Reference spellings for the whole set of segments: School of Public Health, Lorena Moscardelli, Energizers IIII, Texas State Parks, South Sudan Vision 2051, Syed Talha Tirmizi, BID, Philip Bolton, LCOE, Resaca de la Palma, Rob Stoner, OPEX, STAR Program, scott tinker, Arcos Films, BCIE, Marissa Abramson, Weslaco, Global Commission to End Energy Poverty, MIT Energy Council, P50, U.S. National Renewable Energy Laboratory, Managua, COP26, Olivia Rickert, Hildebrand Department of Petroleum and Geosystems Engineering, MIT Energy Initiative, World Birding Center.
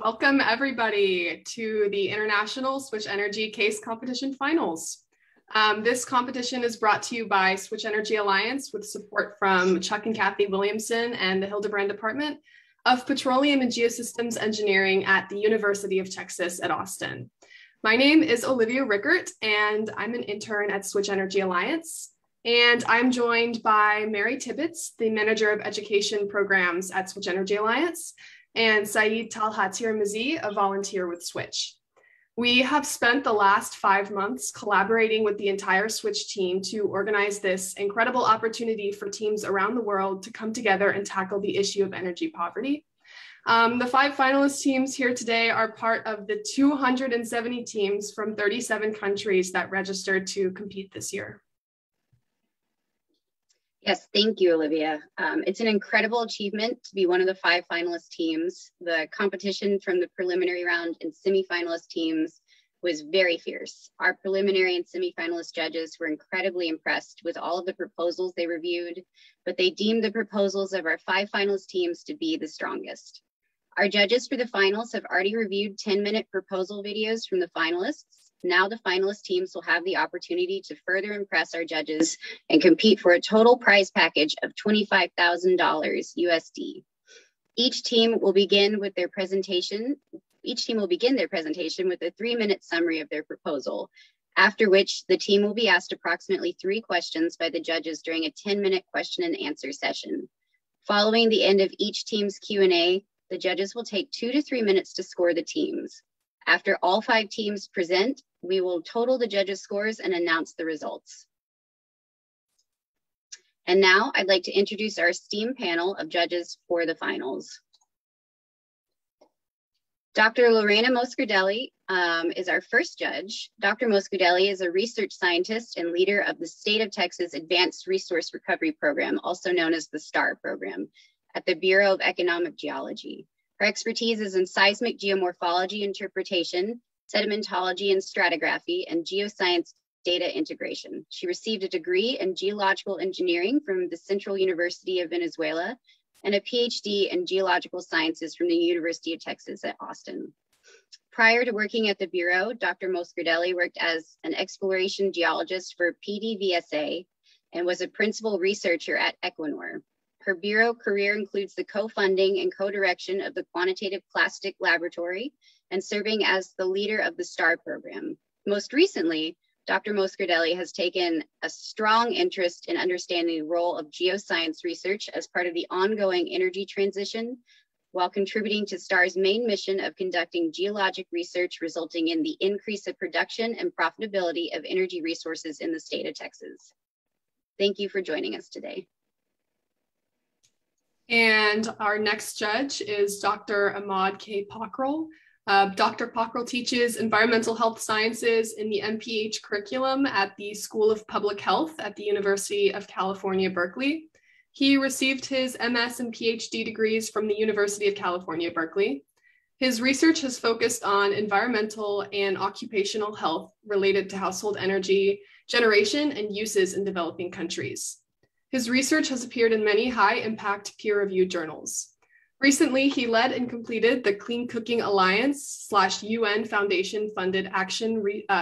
Welcome everybody to the International Switch Energy Case Competition Finals. This competition is brought to you by Switch Energy Alliance with support from Chuck and Kathy Williamson and the Hildebrand Department of Petroleum and Geosystems Engineering at the University of Texas at Austin. My name is Olivia Rickert and I'm an intern at Switch Energy Alliance. And I'm joined by Mary Tibbetts, the Manager of Education Programs at Switch Energy Alliance, and Syed Talha Tirmizi, a volunteer with Switch. We have spent the last 5 months collaborating with the entire Switch team to organize this incredible opportunity for teams around the world to come together and tackle the issue of energy poverty. The 5 finalist teams here today are part of the 270 teams from 37 countries that registered to compete this year. Yes, thank you, Olivia. It's an incredible achievement to be one of the 5 finalist teams. The competition from the preliminary round and semifinalist teams was very fierce. Our preliminary and semifinalist judges were incredibly impressed with all of the proposals they reviewed, but they deemed the proposals of our 5 finalist teams to be the strongest. Our judges for the finals have already reviewed 10-minute proposal videos from the finalists. Now the finalist teams will have the opportunity to further impress our judges and compete for a total prize package of $25,000 USD. Each team will begin their presentation with a 3-minute summary of their proposal, after which the team will be asked approximately 3 questions by the judges during a 10-minute question and answer session. Following the end of each team's Q&A, the judges will take 2 to 3 minutes to score the teams. After all 5 teams present, we will total the judges' scores and announce the results. And now I'd like to introduce our esteemed panel of judges for the finals. Dr. Lorena Moscardelli is our first judge. Dr. Moscardelli is a research scientist and leader of the State of Texas Advanced Resource Recovery Program, also known as the STAR Program, at the Bureau of Economic Geology. Her expertise is in seismic geomorphology interpretation, sedimentology and stratigraphy, and geoscience data integration. She received a degree in geological engineering from the Central University of Venezuela and a PhD in geological sciences from the University of Texas at Austin. Prior to working at the Bureau, Dr. Moscardelli worked as an exploration geologist for PDVSA and was a principal researcher at Equinor. Her Bureau career includes the co-funding and co-direction of the Quantitative Plastic Laboratory and serving as the leader of the STAR program. Most recently, Dr. Moscardelli has taken a strong interest in understanding the role of geoscience research as part of the ongoing energy transition, while contributing to STAR's main mission of conducting geologic research resulting in the increase of production and profitability of energy resources in the state of Texas. Thank you for joining us today. And our next judge is Dr. Ahmad K. Pokhrel. Dr. Pokhrel teaches environmental health sciences in the MPH curriculum at the School of Public Health at the University of California, Berkeley. He received his MS and PhD degrees from the University of California, Berkeley. His research has focused on environmental and occupational health related to household energy generation and uses in developing countries. His research has appeared in many high-impact peer-reviewed journals. Recently, he led and completed the Clean Cooking Alliance/UN Foundation-funded action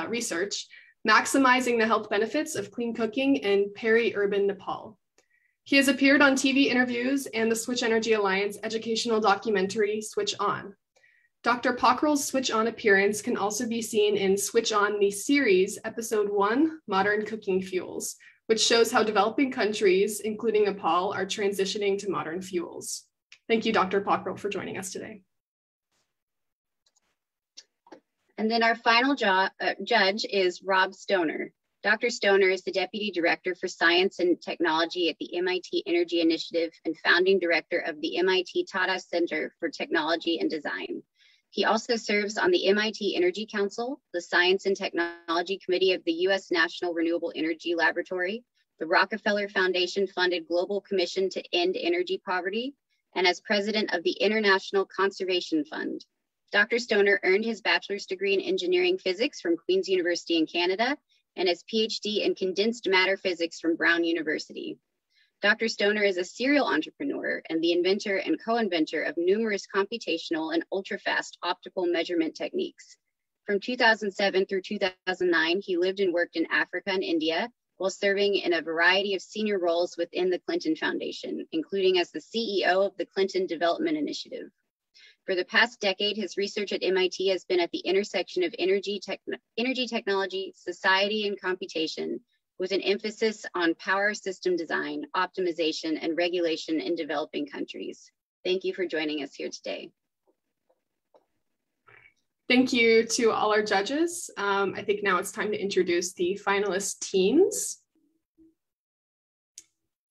research, maximizing the health benefits of clean cooking in peri-urban Nepal. He has appeared on TV interviews and the Switch Energy Alliance educational documentary, Switch On. Dr. Pokhrel's Switch On appearance can also be seen in Switch On the Series, Episode 1, Modern Cooking Fuels, which shows how developing countries, including Nepal, are transitioning to modern fuels. Thank you, Dr. Pokhrel, for joining us today. And then our final judge is Rob Stoner. Dr. Stoner is the Deputy Director for Science and Technology at the MIT Energy Initiative and founding director of the MIT Tata Center for Technology and Design. He also serves on the MIT Energy Council, the Science and Technology Committee of the U.S. National Renewable Energy Laboratory, the Rockefeller Foundation-funded Global Commission to End Energy Poverty, and as president of the International Conservation Fund. Dr. Stoner earned his bachelor's degree in engineering physics from Queen's University in Canada and his PhD in condensed matter physics from Brown University. Dr. Stoner is a serial entrepreneur and the inventor and co-inventor of numerous computational and ultra-fast optical measurement techniques. From 2007 through 2009, he lived and worked in Africa and India while serving in a variety of senior roles within the Clinton Foundation, including as the CEO of the Clinton Development Initiative. For the past decade, his research at MIT has been at the intersection of energy technology, society, and computation, with an emphasis on power system design, optimization, and regulation in developing countries. Thank you for joining us here today. Thank you to all our judges. I think now it's time to introduce the finalist teams.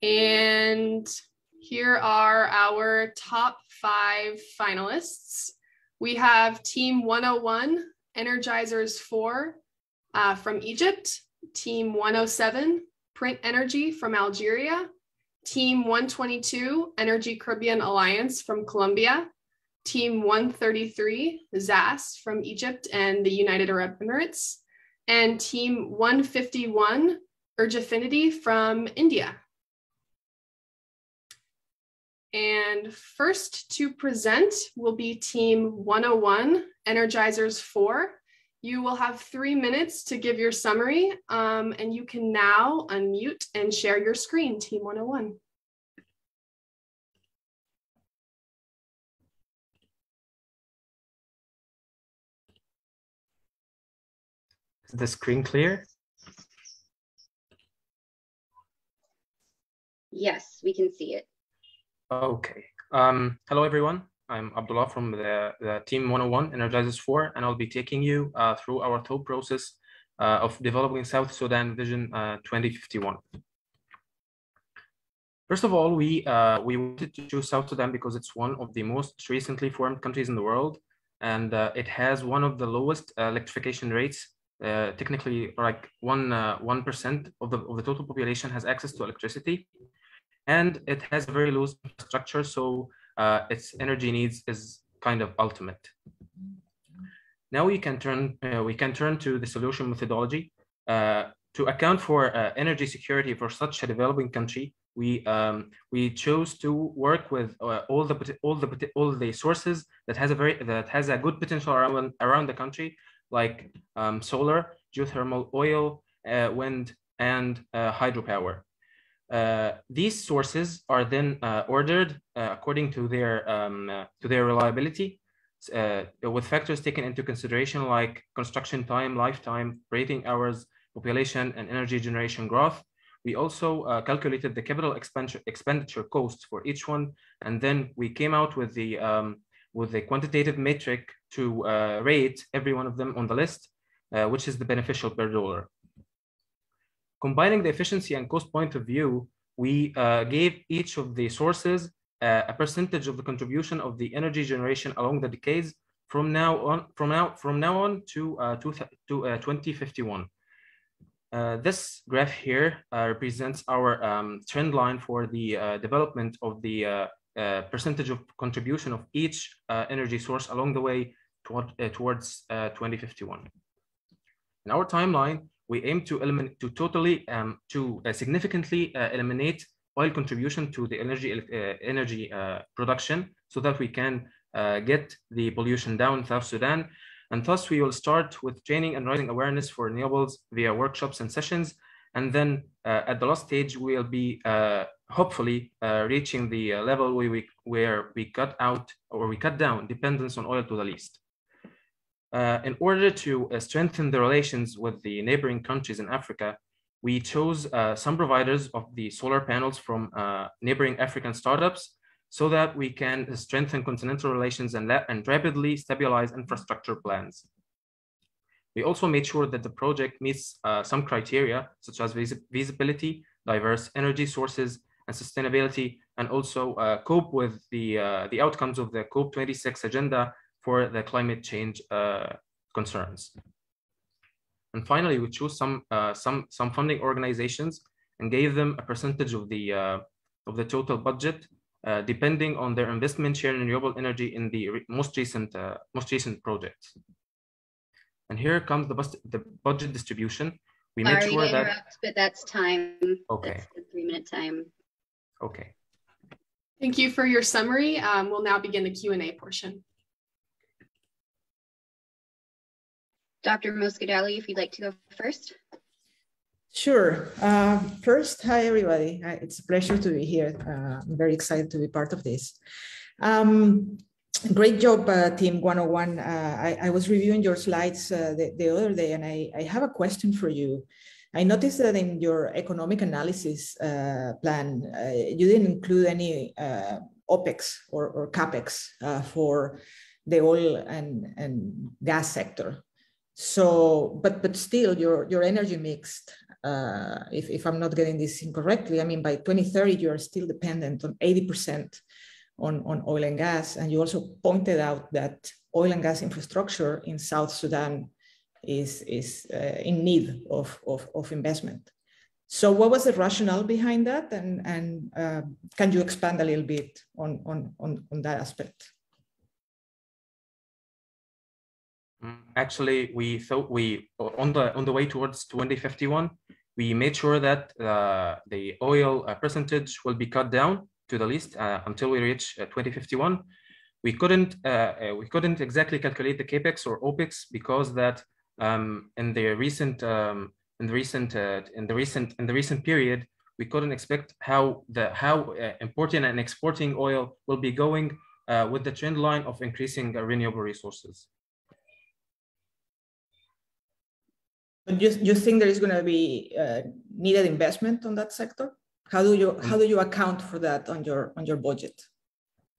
And here are our top 5 finalists. We have Team 101, Energizers IV from Egypt, Team 107, Print Energy from Algeria, Team 122, Energy Caribbean Alliance from Colombia, Team 133, ZAS from Egypt and the United Arab Emirates, and Team 151, Urjaffinity from India. And first to present will be Team 101, Energizers IV. You will have 3 minutes to give your summary, and you can now unmute and share your screen, Team 101. Is the screen clear? Yes, we can see it. Okay. Hello, everyone. I'm Abdullah from the Team 101, Energizers 4, and I'll be taking you through our thought process of developing South Sudan Vision 2051. First of all, we wanted to choose South Sudan because it's one of the most recently formed countries in the world, and it has one of the lowest electrification rates. Technically, like 1% of the total population has access to electricity, and it has a very low infrastructure, so its energy needs is kind of ultimate. Now we can turn to the solution methodology. To account for energy security for such a developing country, we chose to work with all the sources that has a good potential around the country, like solar, geothermal, oil, wind, and hydropower. These sources are then ordered according to their reliability, with factors taken into consideration like construction time, lifetime, operating hours, population, and energy generation growth. We also calculated the capital expenditure costs for each one, and then we came out with the quantitative metric to rate every one of them on the list, which is the beneficial per dollar. Combining the efficiency and cost point of view, we gave each of the sources a percentage of the contribution of the energy generation along the decades from now on to 2051. This graph here represents our trend line for the development of the percentage of contribution of each energy source along the way towards 2051. In our timeline, we aim to significantly eliminate oil contribution to the energy production, so that we can get the pollution down in South Sudan. And thus we will start with training and raising awareness for renewables via workshops and sessions. And then at the last stage, we'll be hopefully reaching the level where we cut down dependence on oil to the least. In order to strengthen the relations with the neighboring countries in Africa, we chose some providers of the solar panels from neighboring African startups, so that we can strengthen continental relations and rapidly stabilize infrastructure plans. We also made sure that the project meets some criteria, such as visibility, diverse energy sources, and sustainability, and also cope with the outcomes of the COP26 agenda for the climate change concerns. And finally, we chose some funding organizations and gave them a percentage of the total budget, depending on their investment share in renewable energy in the most recent projects. And here comes the budget distribution. We made sure that— Sorry to interrupt, but that's time. Okay. That's the 3-minute time. Okay. Thank you for your summary. We'll now begin the Q&A portion. Dr. Moscardelli, if you'd like to go first. Sure. First, hi, everybody. It's a pleasure to be here. I'm very excited to be part of this. Great job, Team 101. I was reviewing your slides the other day, and I have a question for you. I noticed that in your economic analysis plan, you didn't include any OPEX or CAPEX for the oil and gas sector. So, but still, your energy mix, if I'm not getting this incorrectly, I mean, by 2030, you are still dependent on 80% on oil and gas. And you also pointed out that oil and gas infrastructure in South Sudan is in need of investment. So what was the rationale behind that? And can you expand a little bit on that aspect? Actually, we thought we on the way towards 2051, we made sure that the oil percentage will be cut down to the least until we reach 2051. We couldn't exactly calculate the CAPEX or OPEX because that in the recent period, we couldn't expect how importing and exporting oil will be going with the trend line of increasing renewable resources. But you think there is going to be needed investment on that sector? How do you account for that on your budget?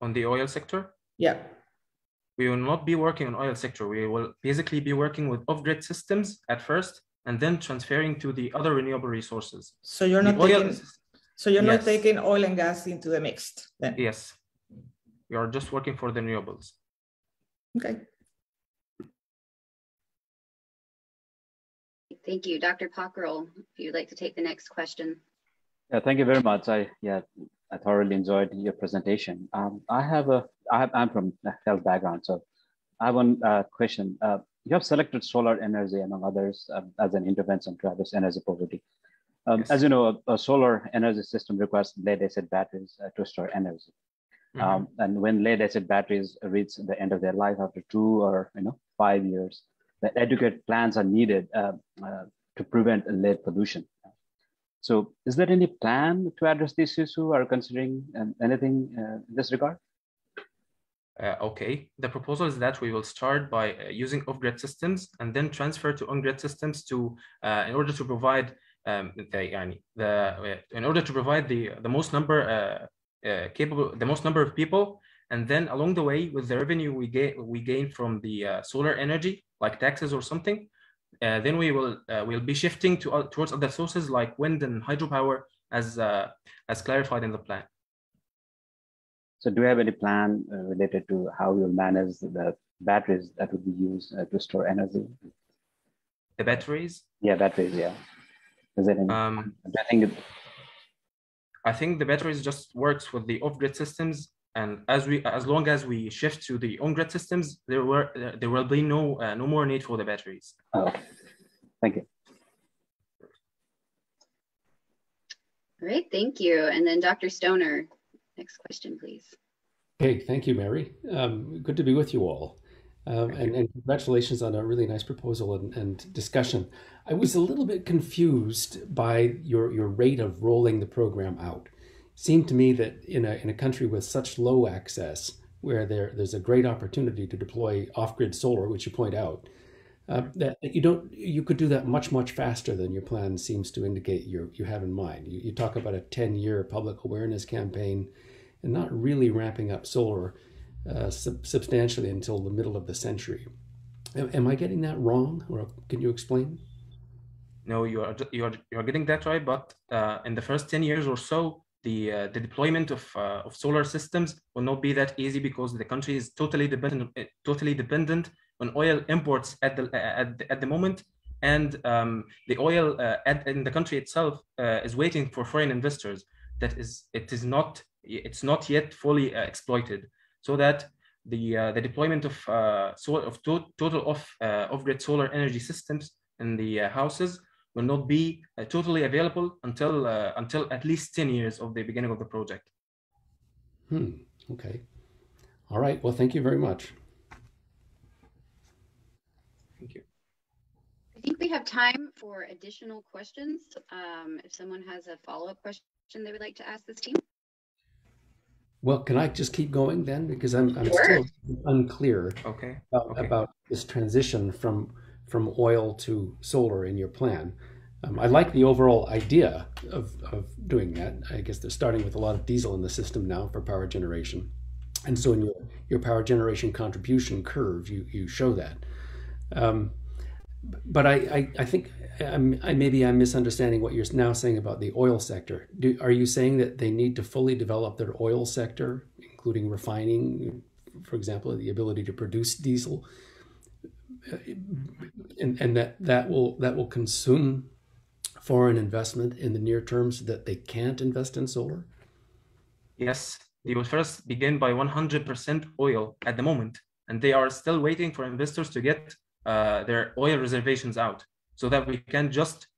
On the oil sector? Yeah. We will not be working on oil sector. We will basically be working with off-grid systems at first, and then transferring to the other renewable resources. So you're not taking oil and gas into the mix then? Yes. We are just working for the renewables. Okay. Thank you. Dr. Pokhrel, if you'd like to take the next question. Yeah, thank you very much. I thoroughly enjoyed your presentation. I'm from a health background, so I have one question. You have selected solar energy, among others, as an intervention to address energy poverty. Yes. As you know, a solar energy system requires lead-acid batteries to store energy. Mm-hmm. And when lead-acid batteries reach the end of their life after 2 or 5 years, that adequate plans are needed to prevent lead pollution. So is there any plan to address this issue or considering anything in this regard? Okay, the proposal is that we will start by using off-grid systems and then transfer to on-grid systems to in order to provide the most number of people. And then along the way, with the revenue we gain from the solar energy, like taxes or something, then we'll be shifting towards other sources like wind and hydropower, as clarified in the plan. So, do you have any plan related to how you'll manage the batteries that would be used to store energy? The batteries? Yeah, batteries. Yeah. Is it? I think the batteries just works with the off-grid systems. And as long as we shift to the on-grid systems, there will be no more need for the batteries. Oh, thank you. Great, thank you. And then Dr. Stoner, next question, please. Okay, thank you, Mary. Good to be with you all. And congratulations on a really nice proposal and discussion. I was a little bit confused by your rate of rolling the program out. Seemed to me that in a country with such low access, where there's a great opportunity to deploy off-grid solar, which you point out, that you could do that much faster than your plan seems to indicate you have in mind. You talk about a 10-year public awareness campaign, and not really ramping up solar substantially until the middle of the century. Am I getting that wrong, or can you explain? No, you are getting that right. But in the first 10 years or so, the deployment of solar systems will not be that easy because the country is totally dependent on oil imports at the moment, and the oil in the country itself is waiting for foreign investors. It's not yet fully exploited. So that the deployment of total off-grid solar energy systems in the houses will not be totally available until at least 10 years of the beginning of the project. Okay. All right. Well, thank you very much. Thank you. I think we have time for additional questions. If someone has a follow-up question they would like to ask this team. Well, can I just keep going then? Because I'm sure. Still unclear about this transition from oil to solar in your plan. I like the overall idea of doing that. I guess they're starting with a lot of diesel in the system now for power generation. And so in your power generation contribution curve, you show that. But I think maybe I'm misunderstanding what you're now saying about the oil sector. Are you saying that they need to fully develop their oil sector, including refining, for example, the ability to produce diesel, and that will consume foreign investment in the near term so that they can't invest in solar? Yes, they will first begin by 100% oil at the moment, and they are still waiting for investors to get their oil reservations out, so that we can just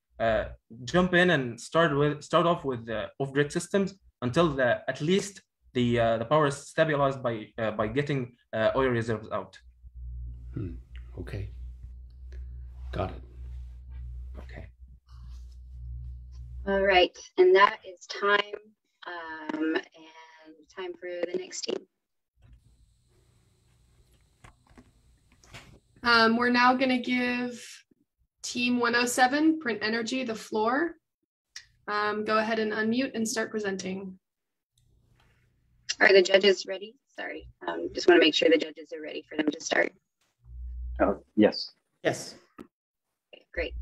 jump in and start off with the off-grid systems until at least the power is stabilized by getting oil reserves out. Okay, got it. Okay. All right, and that is time, and time for the next team. We're now going to give Team 107, Print Energy, the floor. Go ahead and unmute and start presenting. Are the judges ready? Sorry, just want to make sure the judges are ready for them to start. Oh, yes. Yes. Okay, great.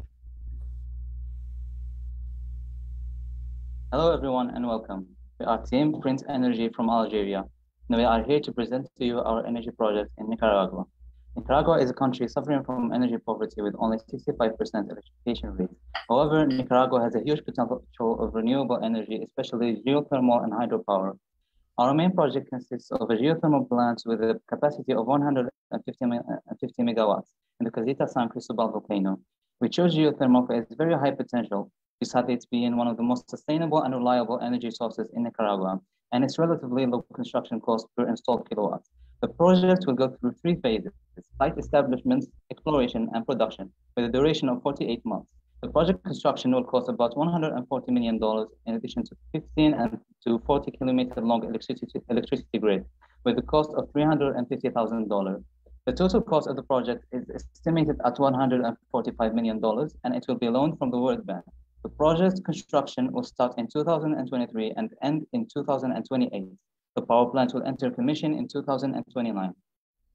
Hello, everyone, and welcome. We are Team Print Energy from Algeria, and we are here to present to you our energy project in Nicaragua. Nicaragua is a country suffering from energy poverty with only 65% electrification rate. However, Nicaragua has a huge potential of renewable energy, especially geothermal and hydropower. Our main project consists of a geothermal plant with a capacity of 150 megawatts in the Casita San Cristobal volcano. We chose geothermal for its very high potential, besides it being one of the most sustainable and reliable energy sources in Nicaragua, and its relatively low construction cost per installed kilowatt. The project will go through three phases: site establishment, exploration, and production, with a duration of 48 months. The project construction will cost about $140 million, in addition to 15 and to 40 kilometer long electricity grid, with a cost of $350,000. The total cost of the project is estimated at $145 million, and it will be loaned from the World Bank. The project construction will start in 2023 and end in 2028. The power plant will enter commission in 2029.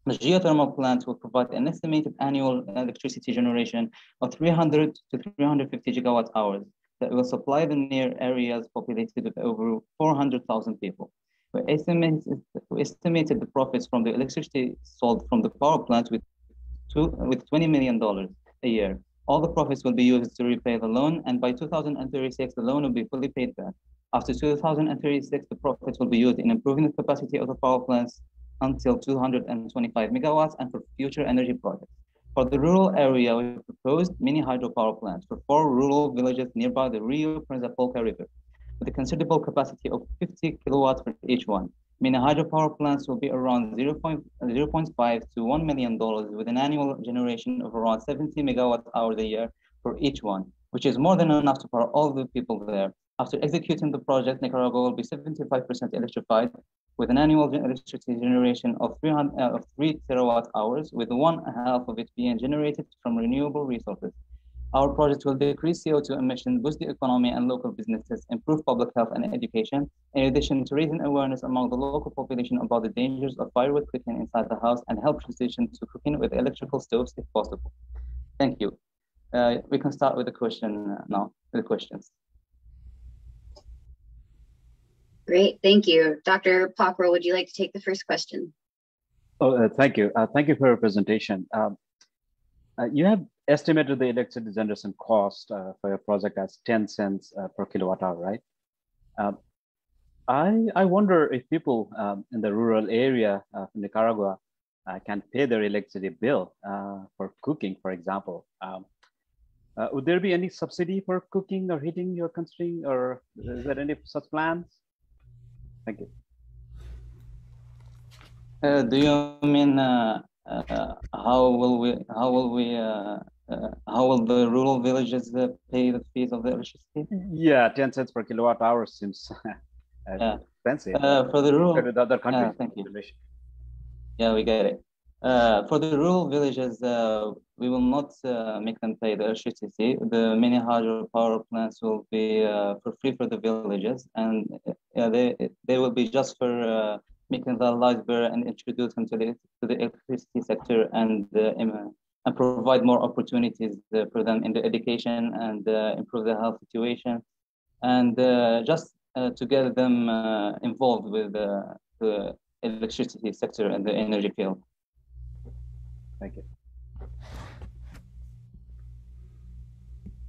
The geothermal plant will provide an estimated annual electricity generation of 300 to 350 gigawatt hours that will supply the near areas populated with over 400,000 people. We estimated the profits from the electricity sold from the power plant with $20 million a year. All the profits will be used to repay the loan, and by 2036, the loan will be fully paid back. After 2036, the profits will be used in improving the capacity of the power plants until 225 megawatts and for future energy projects. For the rural area, we proposed mini hydropower plants for 4 rural villages nearby the Rio Prezapoca River, with a considerable capacity of 50 kilowatts for each one. Mini hydropower plants will be around $0.5 to $1 million, with an annual generation of around 70 megawatt hours a year for each one, which is more than enough to power all the people there. After executing the project, Nicaragua will be 75% electrified, with an annual electricity generation of 3 terawatt hours, with 1/2 of it being generated from renewable resources. Our project will decrease CO2 emissions, boost the economy and local businesses, improve public health and education, in addition to raising awareness among the local population about the dangers of firewood cooking inside the house, and help transition to cooking with electrical stoves if possible. Thank you. We can start with the question now, with the questions. Great, thank you. Dr. Pokhrel, would you like to take the first question? Oh, thank you. Thank you for your presentation. You have estimated the electricity generation cost for your project as 10 cents per kilowatt hour, right? I wonder if people in the rural area of Nicaragua can pay their electricity bill for cooking, for example. Would there be any subsidy for cooking or heating you're considering, or is there any such plans? Thank you. Do you mean how will the rural villages pay the fees of the electricity? Yeah, 10 cents per kilowatt hour seems expensive. For the rural, with other countries. Thank you. Yeah, we get it. For the rural villages, we will not make them pay the electricity. The mini hydro power plants will be for free for the villages, and they will be just for making their lives better and introduce them to the electricity sector, and provide more opportunities for them in the education, and improve their health situation, and to get them involved with the electricity sector and the energy field. Thank you.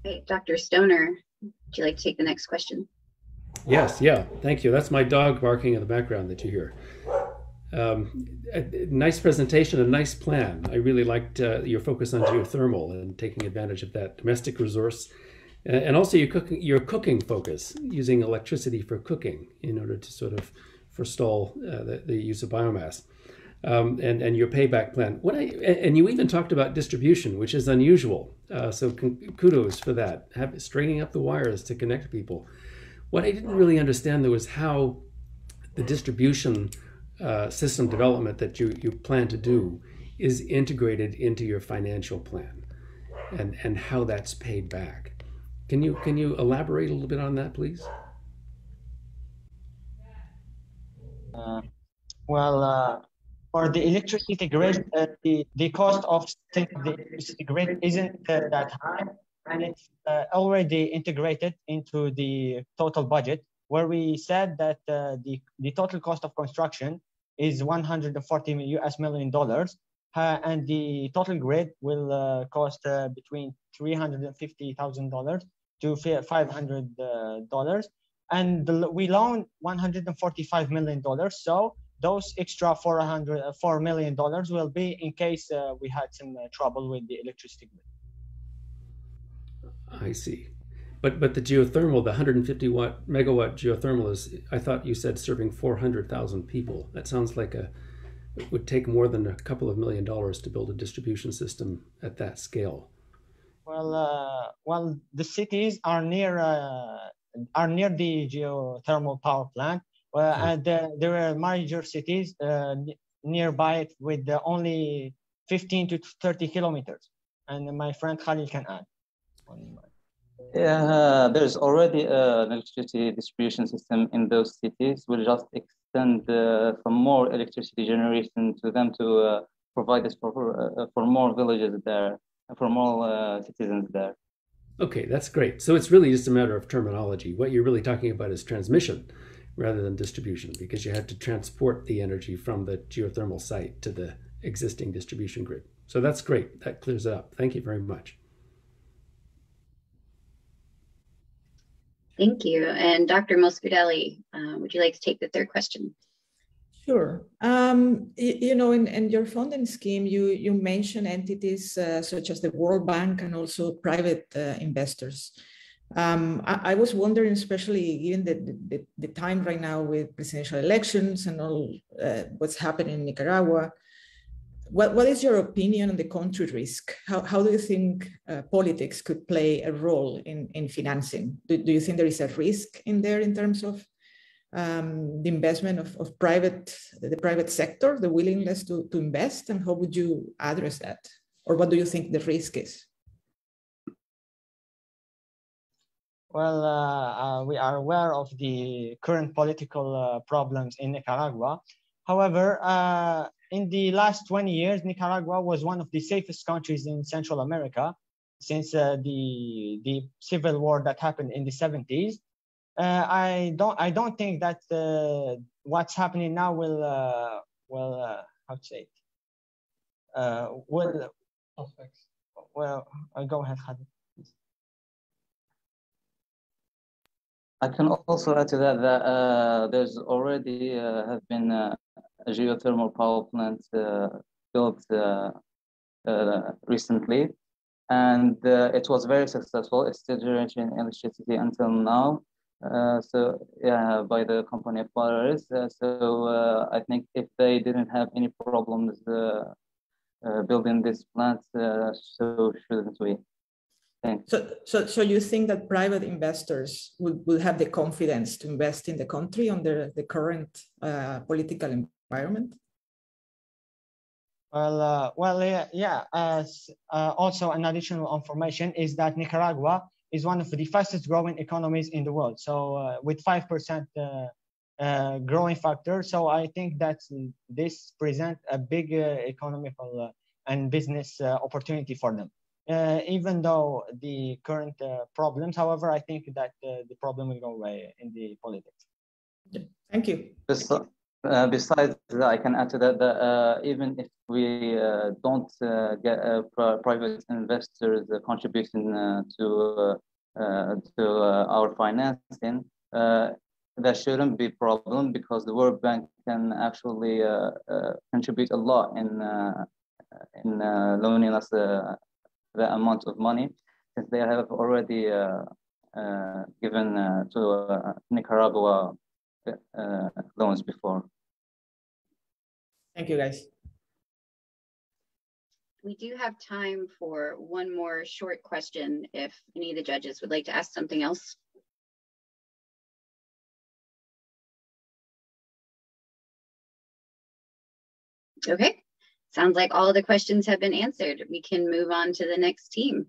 Hey, Dr. Stoner, would you like to take the next question? Yes, yeah, thank you. That's my dog barking in the background that you hear. Nice presentation, a nice plan. I really liked your focus on geothermal and taking advantage of that domestic resource. And also your cooking focus, using electricity for cooking in order to sort of forestall the use of biomass. And your payback plan. And you even talked about distribution, which is unusual. So kudos for that, straining up the wires to connect people. What I didn't really understand, though, was how the distribution system development that you plan to do is integrated into your financial plan, and how that's paid back. Can you elaborate a little bit on that, please? For the electricity grid, the cost of the electricity grid isn't that high, and it's already integrated into the total budget, where we said that the total cost of construction is $140 million, and the total grid will cost between $350,000 to $500, and we loan $145 million. So those extra $4 million will be in case we had some trouble with the electricity grid. I see. But the geothermal, the 150 megawatt geothermal is, I thought you said, serving 400,000 people. That sounds like it would take more than a couple of $1 million to build a distribution system at that scale. Well, the cities are near the geothermal power plant. Well, and there are major cities nearby with only 15 to 30 kilometers. And my friend Khalil can add. Yeah, there's already an electricity distribution system in those cities. We'll just extend some more electricity generation to them to provide this for more villages there, for more citizens there. Okay, that's great. So it's really just a matter of terminology. What you're really talking about is transmission rather than distribution, because you had to transport the energy from the geothermal site to the existing distribution grid. So that's great. That clears it up. Thank you very much. Thank you. And Dr. Moscardelli, would you like to take the third question? Sure. You know, in your funding scheme, you mentioned entities such as the World Bank and also private investors. I was wondering, especially given the time right now with presidential elections and all what's happening in Nicaragua, what is your opinion on the country risk? How do you think politics could play a role in financing? Do you think there is a risk in there in terms of the investment of the private sector, the willingness to invest, and how would you address that? Or what do you think the risk is? Well, we are aware of the current political problems in Nicaragua. However, in the last 20 years, Nicaragua was one of the safest countries in Central America since the civil war that happened in the 70s. I don't think that what's happening now go ahead, Khalid. I can also add to that that there's already have been a geothermal power plant built recently, and it was very successful. It's still generating electricity until now. So yeah, by the company Polaris. So I think if they didn't have any problems building this plant, so shouldn't we? Thanks. So you think that private investors would have the confidence to invest in the country under the current political environment? Well, also, an additional information is that Nicaragua is one of the fastest growing economies in the world. So with 5% growing factor. So I think that this presents a big economical and business opportunity for them. Even though the current problems, however, I think that the problem will go away in the politics. Thank you. Besides, I can add to that, that even if we don't get private investors contributing to our financing, that shouldn't be a problem, because the World Bank can actually contribute a lot in loaning us the amount of money, since they have already given to Nicaragua loans before. Thank you, guys. We do have time for one more short question if any of the judges would like to ask something else. Okay. Sounds like all the questions have been answered. We can move on to the next team.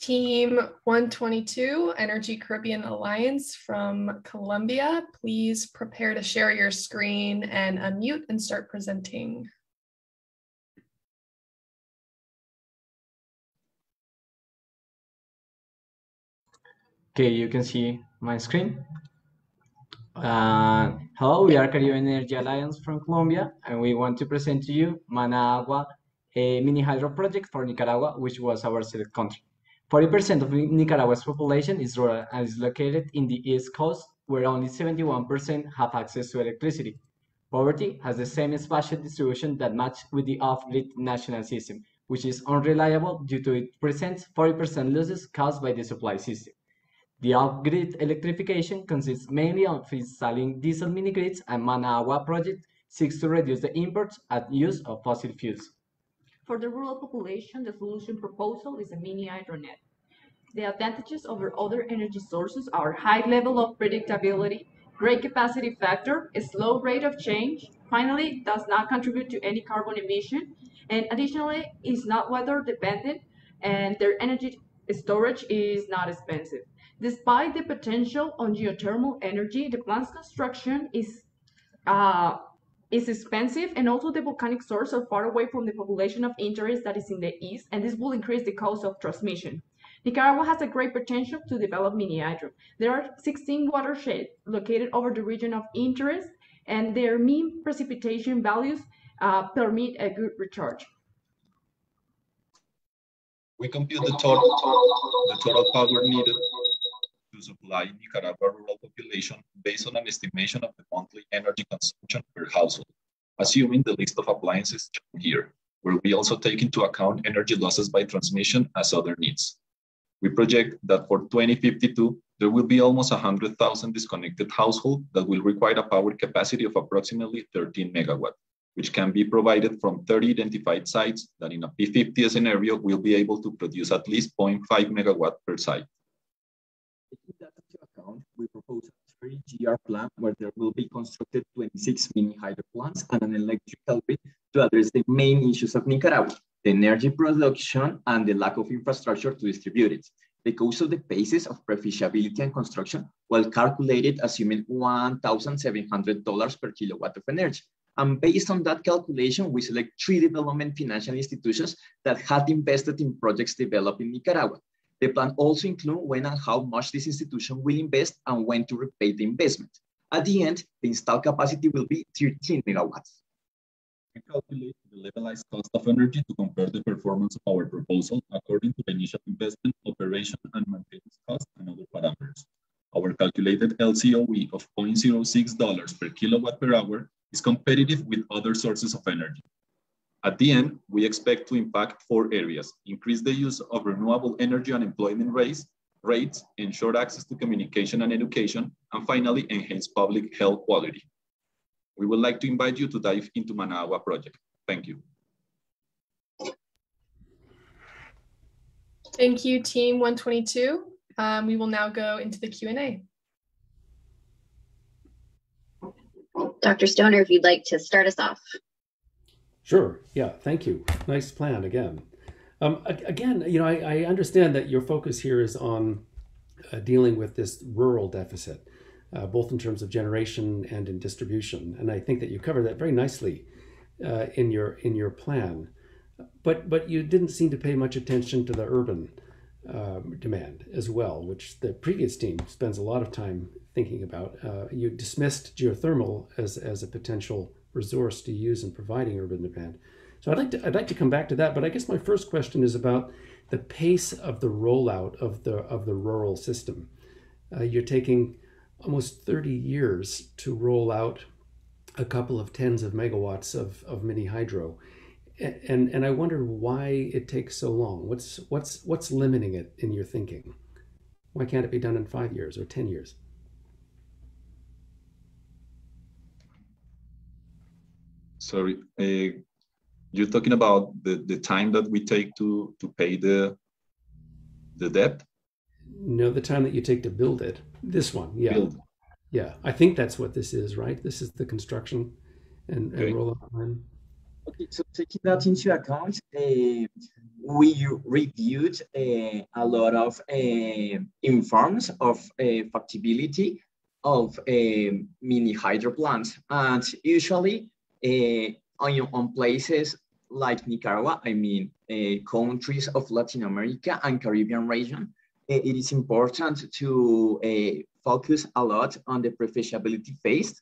Team 122, Energy Caribbean Alliance from Colombia. Please prepare to share your screen and unmute and start presenting. Okay, you can see my screen. Hello, we are Caribbean Energy Alliance from Colombia, and we want to present to you Managua, a mini hydro project for Nicaragua, which was our selected country. 40% of Nicaragua's population is rural and is located in the east coast, where only 71% have access to electricity. Poverty has the same spatial distribution that matches with the off-grid national system, which is unreliable due to it presents 40% losses caused by the supply system. The off-grid electrification consists mainly of installing diesel mini-grids, and Managua project seeks to reduce the imports and use of fossil fuels. For the rural population, the solution proposal is a mini-hydronet. The advantages over other energy sources are high level of predictability, great capacity factor, a slow rate of change, finally it does not contribute to any carbon emission, and additionally is not weather dependent, and their energy storage is not expensive. Despite the potential on geothermal energy, the plant's construction is expensive, and also the volcanic sources are far away from the population of interest that is in the east, and this will increase the cost of transmission. Nicaragua has a great potential to develop mini hydro. There are 16 watersheds located over the region of interest, and their mean precipitation values permit a good recharge. We compute the total power needed to supply Nicaragua rural population based on an estimation of the monthly energy consumption per household, assuming the list of appliances shown here, where we also take into account energy losses by transmission as other needs. We project that for 2052, there will be almost 100,000 disconnected households that will require a power capacity of approximately 13 megawatts, which can be provided from 30 identified sites that in a P50 scenario will be able to produce at least 0.5 megawatt per site. We propose a 3-GR plan where there will be constructed 26 mini hydro plants and an electrical grid to address the main issues of Nicaragua, the energy production and the lack of infrastructure to distribute it. The cost of the phases of pre-feasibility and construction was calculated assuming $1,700 per kilowatt of energy. And based on that calculation, we select 3 development financial institutions that had invested in projects developed in Nicaragua. The plan also includes when and how much this institution will invest and when to repay the investment. At the end, the installed capacity will be 13 megawatts. We calculate the levelized cost of energy to compare the performance of our proposal according to the initial investment, operation, and maintenance costs and other parameters. Our calculated LCOE of $0.06 per kilowatt per hour is competitive with other sources of energy. At the end, we expect to impact four areas: increase the use of renewable energy and employment rates, ensure access to communication and education, and finally, enhance public health quality. We would like to invite you to dive into Managua project. Thank you. Thank you, Team 122. We will now go into the Q&A. Dr. Stoner, if you'd like to start us off. Sure. Yeah. Thank you. Nice plan again. Again, you know, I understand that your focus here is on dealing with this rural deficit, both in terms of generation and in distribution, and I think that you covered that very nicely in your plan. But you didn't seem to pay much attention to the urban demand as well, which the previous team spends a lot of time thinking about. You dismissed geothermal as a potential resource to use in providing urban demand. So I'd like to come back to that, but I guess my first question is about the pace of the rollout of the rural system. You're taking almost 30 years to roll out a couple of tens of megawatts of mini hydro, and I wonder why it takes so long. What's limiting it in your thinking? Why can't it be done in 5 years or 10 years? Sorry, you're talking about the time that we take to pay the debt? No, the time that you take to build it. This one, yeah. Build. Yeah, I think that's what this is, right? This is the construction and, okay, and rollout plan. Okay, so taking that into account, we reviewed a lot of informs of factibility of mini hydro plants, and usually on places like Nicaragua, I mean, countries of Latin America and Caribbean region, it is important to focus a lot on the pre-feasibility phase.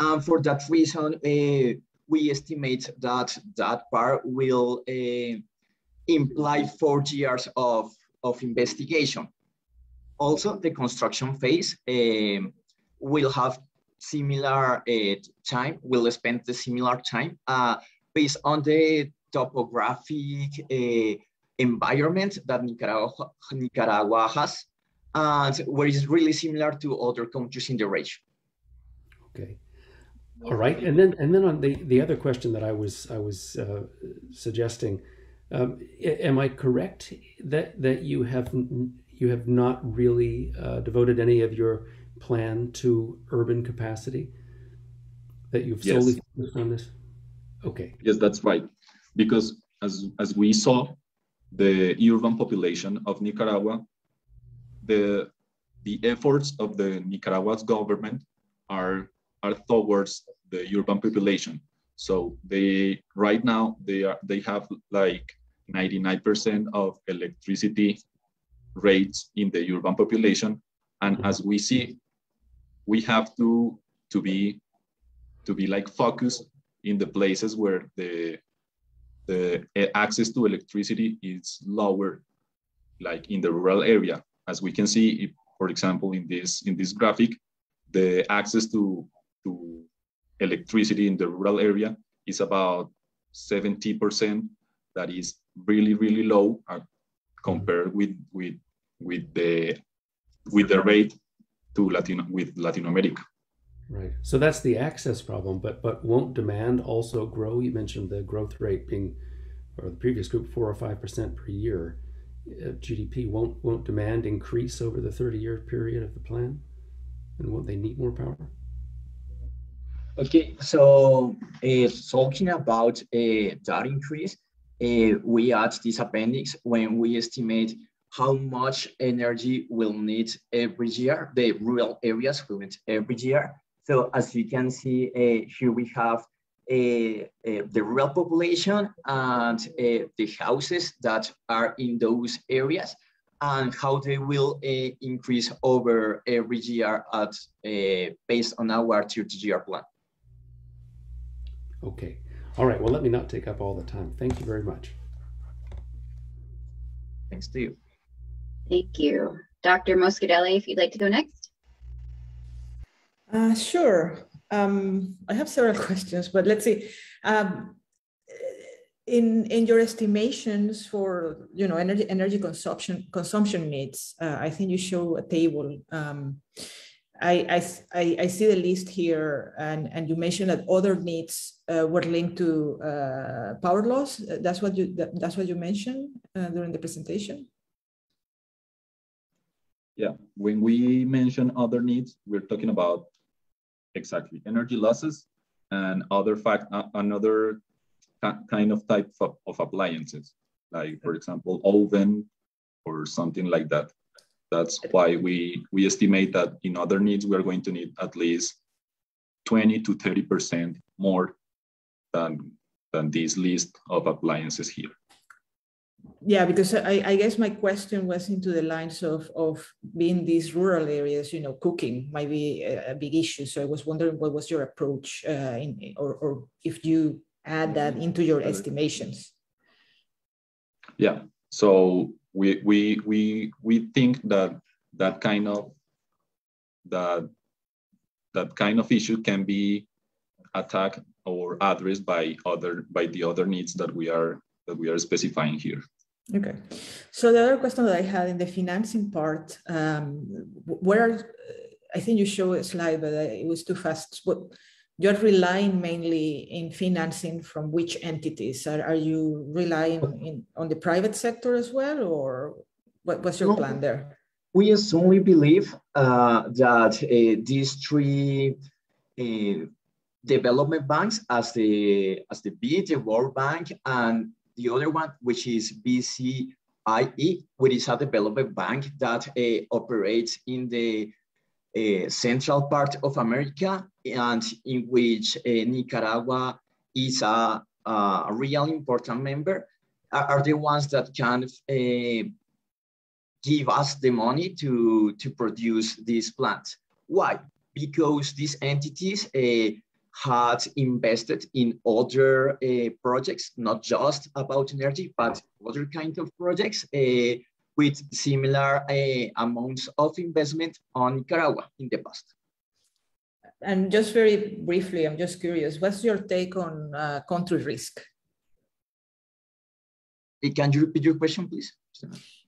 And for that reason, we estimate that that part will imply 4 years of investigation. Also, the construction phase will have similar time, we'll spend the similar time based on the topographic environment that Nicaragua has, and where it's really similar to other countries in the region. Okay, all right, and then on the other question that I was suggesting, am I correct that you have not really devoted any of your plan to urban capacity, that you've solely focused on this? Okay. Yes, that's right. Because as we saw, the urban population of Nicaragua, the efforts of the Nicaragua's government are towards the urban population. So right now they have like 99% of electricity rates in the urban population, and as we see, we have to be like focused in the places where the access to electricity is lower, like in the rural area. As we can see, if, for example, in this graphic, the access to electricity in the rural area is about 70%. That is really, really low compared with the rate with Latin America. Right. So that's the access problem, but won't demand also grow? You mentioned the growth rate being, or the previous group, 4 or 5% per year of GDP. Won't demand increase over the 30-year period of the plan? And won't they need more power? Okay. So talking about that increase, we add this appendix when we estimate how much energy we'll need every year, the rural areas will need every year. So as you can see, here we have the rural population and the houses that are in those areas and how they will increase over every year based on our 30-year plan. Okay, all right, well, let me not take up all the time. Thank you very much. Thanks to you. Thank you. Dr. Moscardelli, if you'd like to go next. Sure. I have several questions, but let's see. In your estimations for, you know, energy consumption needs, I think you show a table. I see the list here, and you mentioned that other needs were linked to power loss. That's what you mentioned during the presentation. Yeah, when we mention other needs, we're talking about exactly energy losses and other another kind of type of appliances, like, for example, oven or something like that. That's why we estimate that in other needs, we are going to need at least 20 to 30% more than this list of appliances here. Yeah, because I guess my question was into the lines of being these rural areas, you know, cooking might be a big issue. So I was wondering what was your approach or if you add that into your estimations. Yeah, so we think that that kind of issue can be attacked or addressed by the other needs that we are specifying here. Okay, so the other question that I had in the financing part, where I think you show a slide, but it was too fast. What you're relying mainly in financing from which entities? Are you relying on the private sector as well, or what's your plan there? We strongly believe that these three development banks, as the BID, the World Bank, and the other one, which is BCIE, which is a development bank that operates in the central part of America, and in which Nicaragua is a real important member, are the ones that can give us the money to produce these plants. Why? Because these entities had invested in other projects, not just about energy, but other kind of projects with similar amounts of investment on Nicaragua in the past. And just very briefly, I'm just curious, what's your take on country risk? Can you repeat your question, please?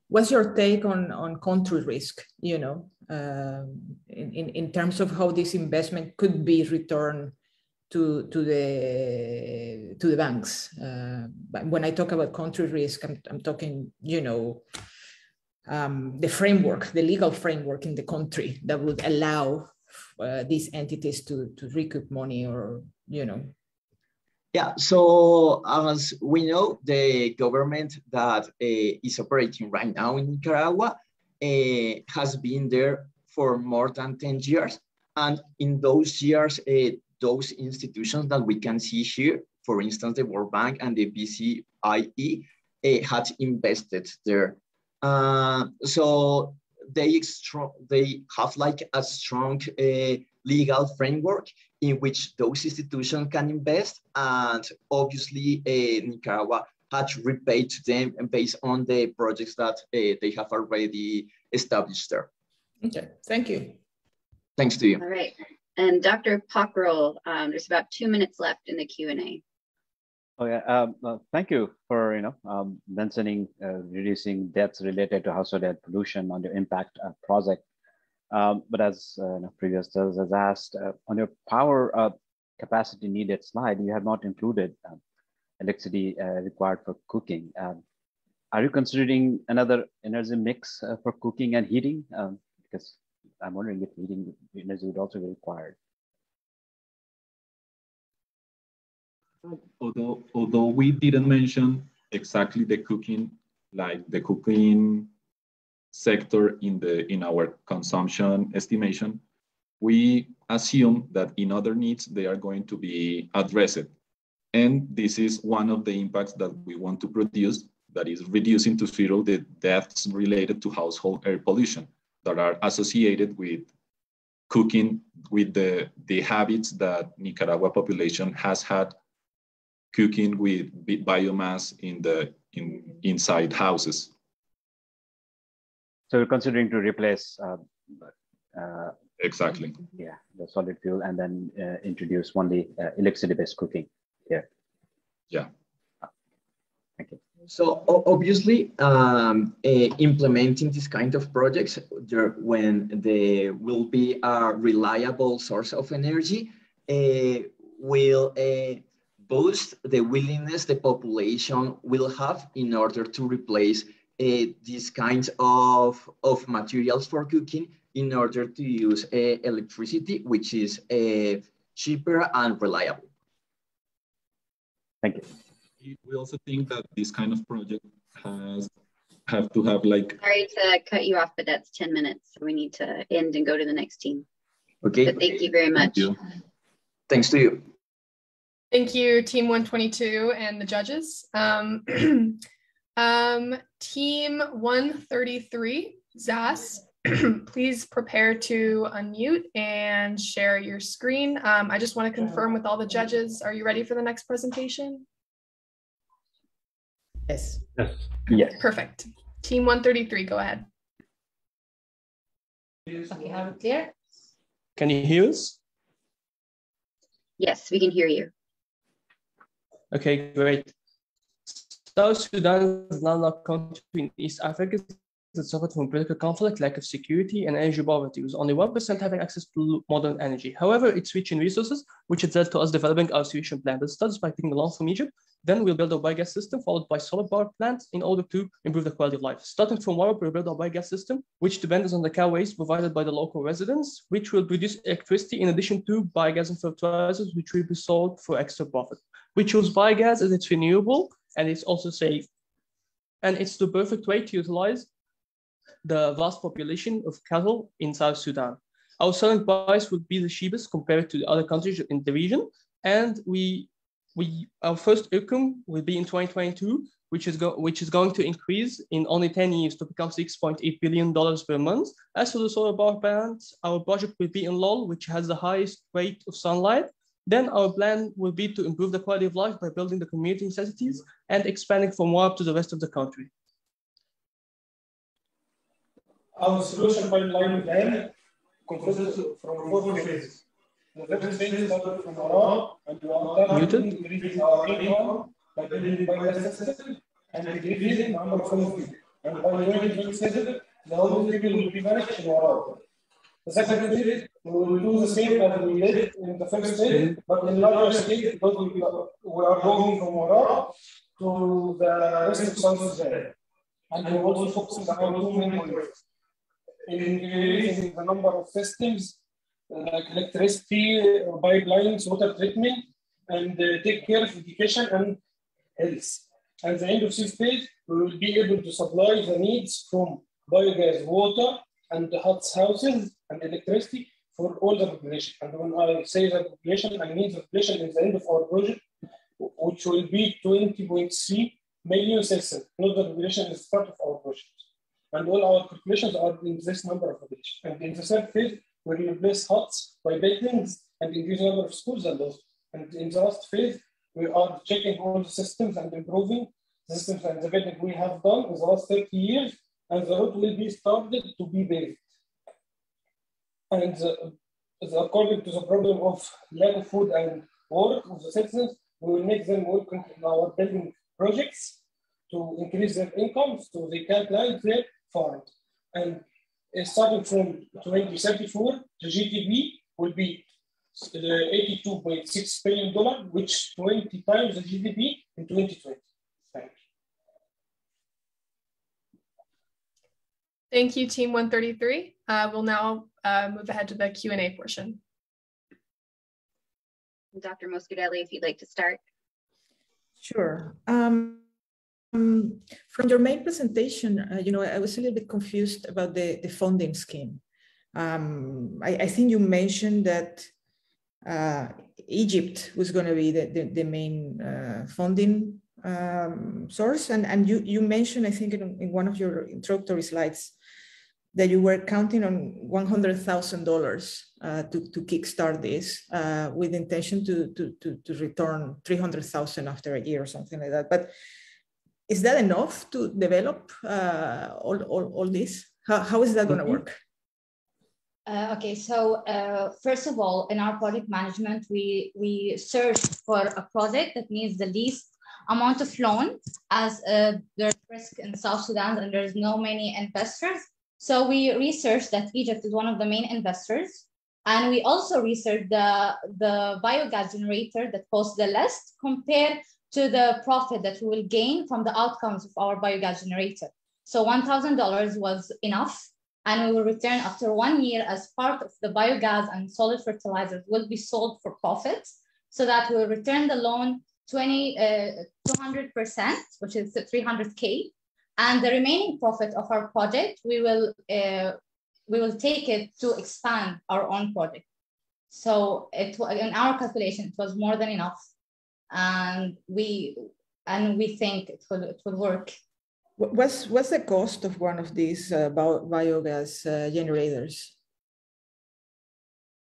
What's your take on country risk, you know, in terms of how this investment could be returned to the banks? But when I talk about country risk, I'm talking, you know, the framework, the legal framework in the country that would allow these entities to recoup money, or, you know. Yeah, so as we know, the government that is operating right now in Nicaragua has been there for more than 10 years. And in those years, those institutions that we can see here, for instance, the World Bank and the BCIE, had invested there. So they have like a strong legal framework in which those institutions can invest, and obviously Nicaragua had repaid to them based on the projects that they have already established there. Okay, thank you. Thanks to you. All right, and Dr. Pokhrel, there's about 2 minutes left in the Q&A. Oh, yeah. Thank you for, you know, mentioning reducing deaths related to household air pollution on your impact project. But as previous tellers has asked, on your power capacity needed slide, you have not included electricity required for cooking. Are you considering another energy mix for cooking and heating? Because I'm wondering if heating energy would also be required. Although we didn't mention exactly the cooking, like the cooking sector in our consumption estimation, we assume that in other needs, they are going to be addressed. And this is one of the impacts that we want to produce, that is reducing to zero the deaths related to household air pollution that are associated with cooking, with the habits that Nicaragua population has had cooking with biomass inside houses. So we're considering to replace exactly, yeah, the solid fuel, and then introduce only electricity-based cooking here. Yeah. So obviously, implementing this kind of projects when they will be a reliable source of energy will boost the willingness the population will have in order to replace these kinds of materials for cooking in order to use electricity, which is cheaper and reliable. Thank you. We also think that this kind of project have to have like— Sorry to cut you off, but that's 10 minutes. So we need to end and go to the next team. Okay. So thank you very much. Thank you. Thanks to you. Thank you, Team 122 and the judges. Team 133, ZAS, please prepare to unmute and share your screen. I just want to confirm with all the judges, are you ready for the next presentation? Yes. Yes. Yes. Perfect. Team 133, go ahead. Okay, are we clear? Can you hear us? Yes, we can hear you. Okay, great. South Sudan is now a country in East Africa that suffered from political conflict, lack of security, and energy poverty, with only 1% having access to modern energy. However, it's rich in resources, which has led to us developing our solution plan that starts by taking a loan from Egypt. Then we'll build a biogas system, followed by solar power plants in order to improve the quality of life. Starting from Warab, we'll build a biogas system, which depends on the cow waste provided by the local residents, which will produce electricity in addition to biogas and fertilizers, which will be sold for extra profit. We choose biogas as it's renewable, and it's also safe. And it's the perfect way to utilize the vast population of cattle in South Sudan. Our selling price would be the cheapest compared to the other countries in the region. And our first income will be in 2022, which is going to increase in only 10 years to become $6.8 billion per month. As for the solar power plants, our project will be in Lol, which has the highest rate of sunlight. Then our plan will be to improve the quality of life by building the community necessities and expanding from Warab to the rest of the country. Our solution pipeline plan comprises from 4 phases. The first phase started from Warab, and we are planning to increase our income by building biogas system and increasing number of people. And by 2027, the whole people will be managed in Warab. The second phase, we will do the same that we did in the first phase, but in larger scale, because we are going from Warab to the rest of South Sudan. And we are also focusing on two main projects: increasing the number of systems like electricity, pipelines, water treatment, and take care of education and health. At the end of this phase, we will be able to supply the needs from biogas, water, and the houses, and electricity for all the population. And when I say the population, I mean the population at the end of our project, which will be 20.3 million citizens. Not the population is part of our project. And all our populations are in this number of population. And in the third phase, we will replace huts by buildings and increase the number of schools and those. And in the last phase, we are checking all the systems and improving the systems and the building we have done in the last 30 years. And the road will be started to be built. And according to the problem of lack of food and work of the citizens, we will make them work in our building projects to increase their income so they can plant their farms. And starting from 2034, the GDP will be $82.6 billion, which 20 times the GDP in 2020. Thank you. Thank you, Team 133. We'll now move ahead to the Q&A portion. Dr. Moscardelli, if you'd like to start. Sure. From your main presentation, I was a little bit confused about the funding scheme. I think you mentioned that Egypt was going to be the main funding source, and you mentioned, I think in one of your introductory slides, that you were counting on $100,000 to kickstart this, with intention to return $300,000 after a year or something like that. But is that enough to develop all this? How is that going to work? Okay, so first of all, in our project management, we searched for a project that needs the least amount of loan, as there's risk in South Sudan and there's no many investors. So we researched that Egypt is one of the main investors. And we also researched the biogas generator that costs the least compared to the profit that we will gain from the outcomes of our biogas generator. So $1,000 was enough, and we will return after 1 year as part of the biogas and solid fertilizers will be sold for profit. So that will return the loan 200%, which is $300K. And the remaining profit of our project, we will take it to expand our own project. So it, in our calculation, it was more than enough. And we think it will work. What's the cost of one of these biogas generators?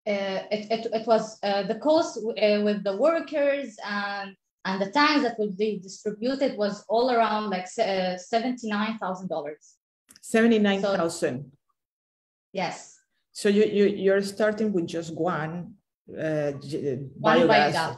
It was the cost with the workers and the tanks that would be distributed was all around like $79,000. 79,000. So, yes. So you're starting with just one biogas.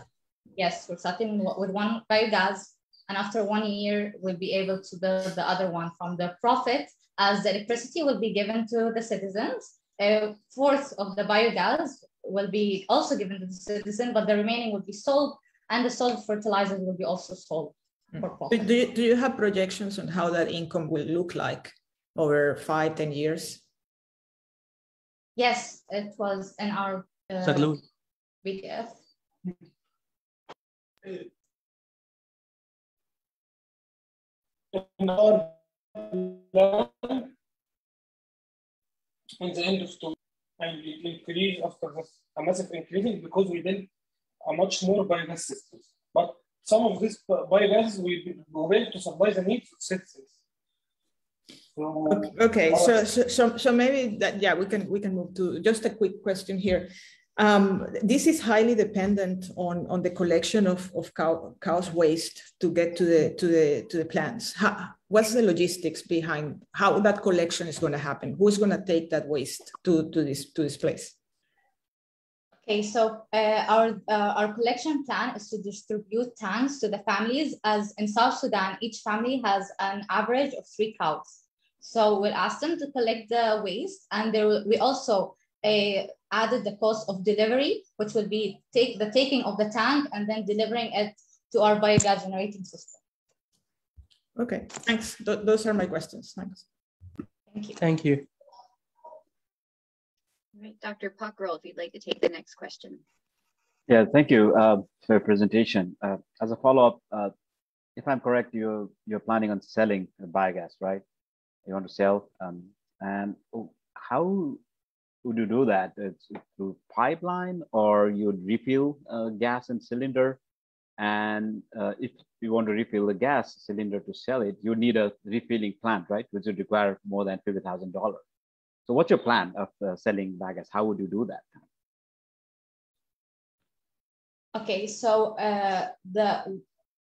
Yes, we're starting with one biogas, and after 1 year, we'll be able to build the other one from the profit, as the electricity will be given to the citizens. A fourth of the biogas will be also given to the citizen, but the remaining will be sold, and the solid fertilizer will be also sold for profit. Do you have projections on how that income will look like over 5-10 years? Yes, it was in our PDF. In our plan, in the end of 2 years, and it increased after a massive increase because we built a much more biogas systems. But some of this biogas we built to supply the needs of citizens. Okay, so maybe that, yeah, we can move to just a quick question here. This is highly dependent on the collection of cow's waste to get to the plants. What's the logistics behind how that collection is going to happen? Who's going to take that waste to this place? Okay, so our collection plan is to distribute tanks to the families. As in South Sudan, each family has an average of 3 cows. So we'll ask them to collect the waste, and we also added the cost of delivery, which will be the taking of the tank and then delivering it to our biogas generating system. Okay, thanks. Those are my questions. Thanks. Thank you. Thank you. All right, Dr. Pokhrel, if you'd like to take the next question. Yeah, thank you for your presentation. As a follow-up, if I'm correct, you're planning on selling the biogas, right? You want to sell, and how would you do that? It's through pipeline, or you would refill gas and cylinder? And if you want to refill the gas cylinder to sell it, you need a refilling plant, right? Which would require more than $50,000. So what's your plan of selling biogas? How would you do that? Okay, so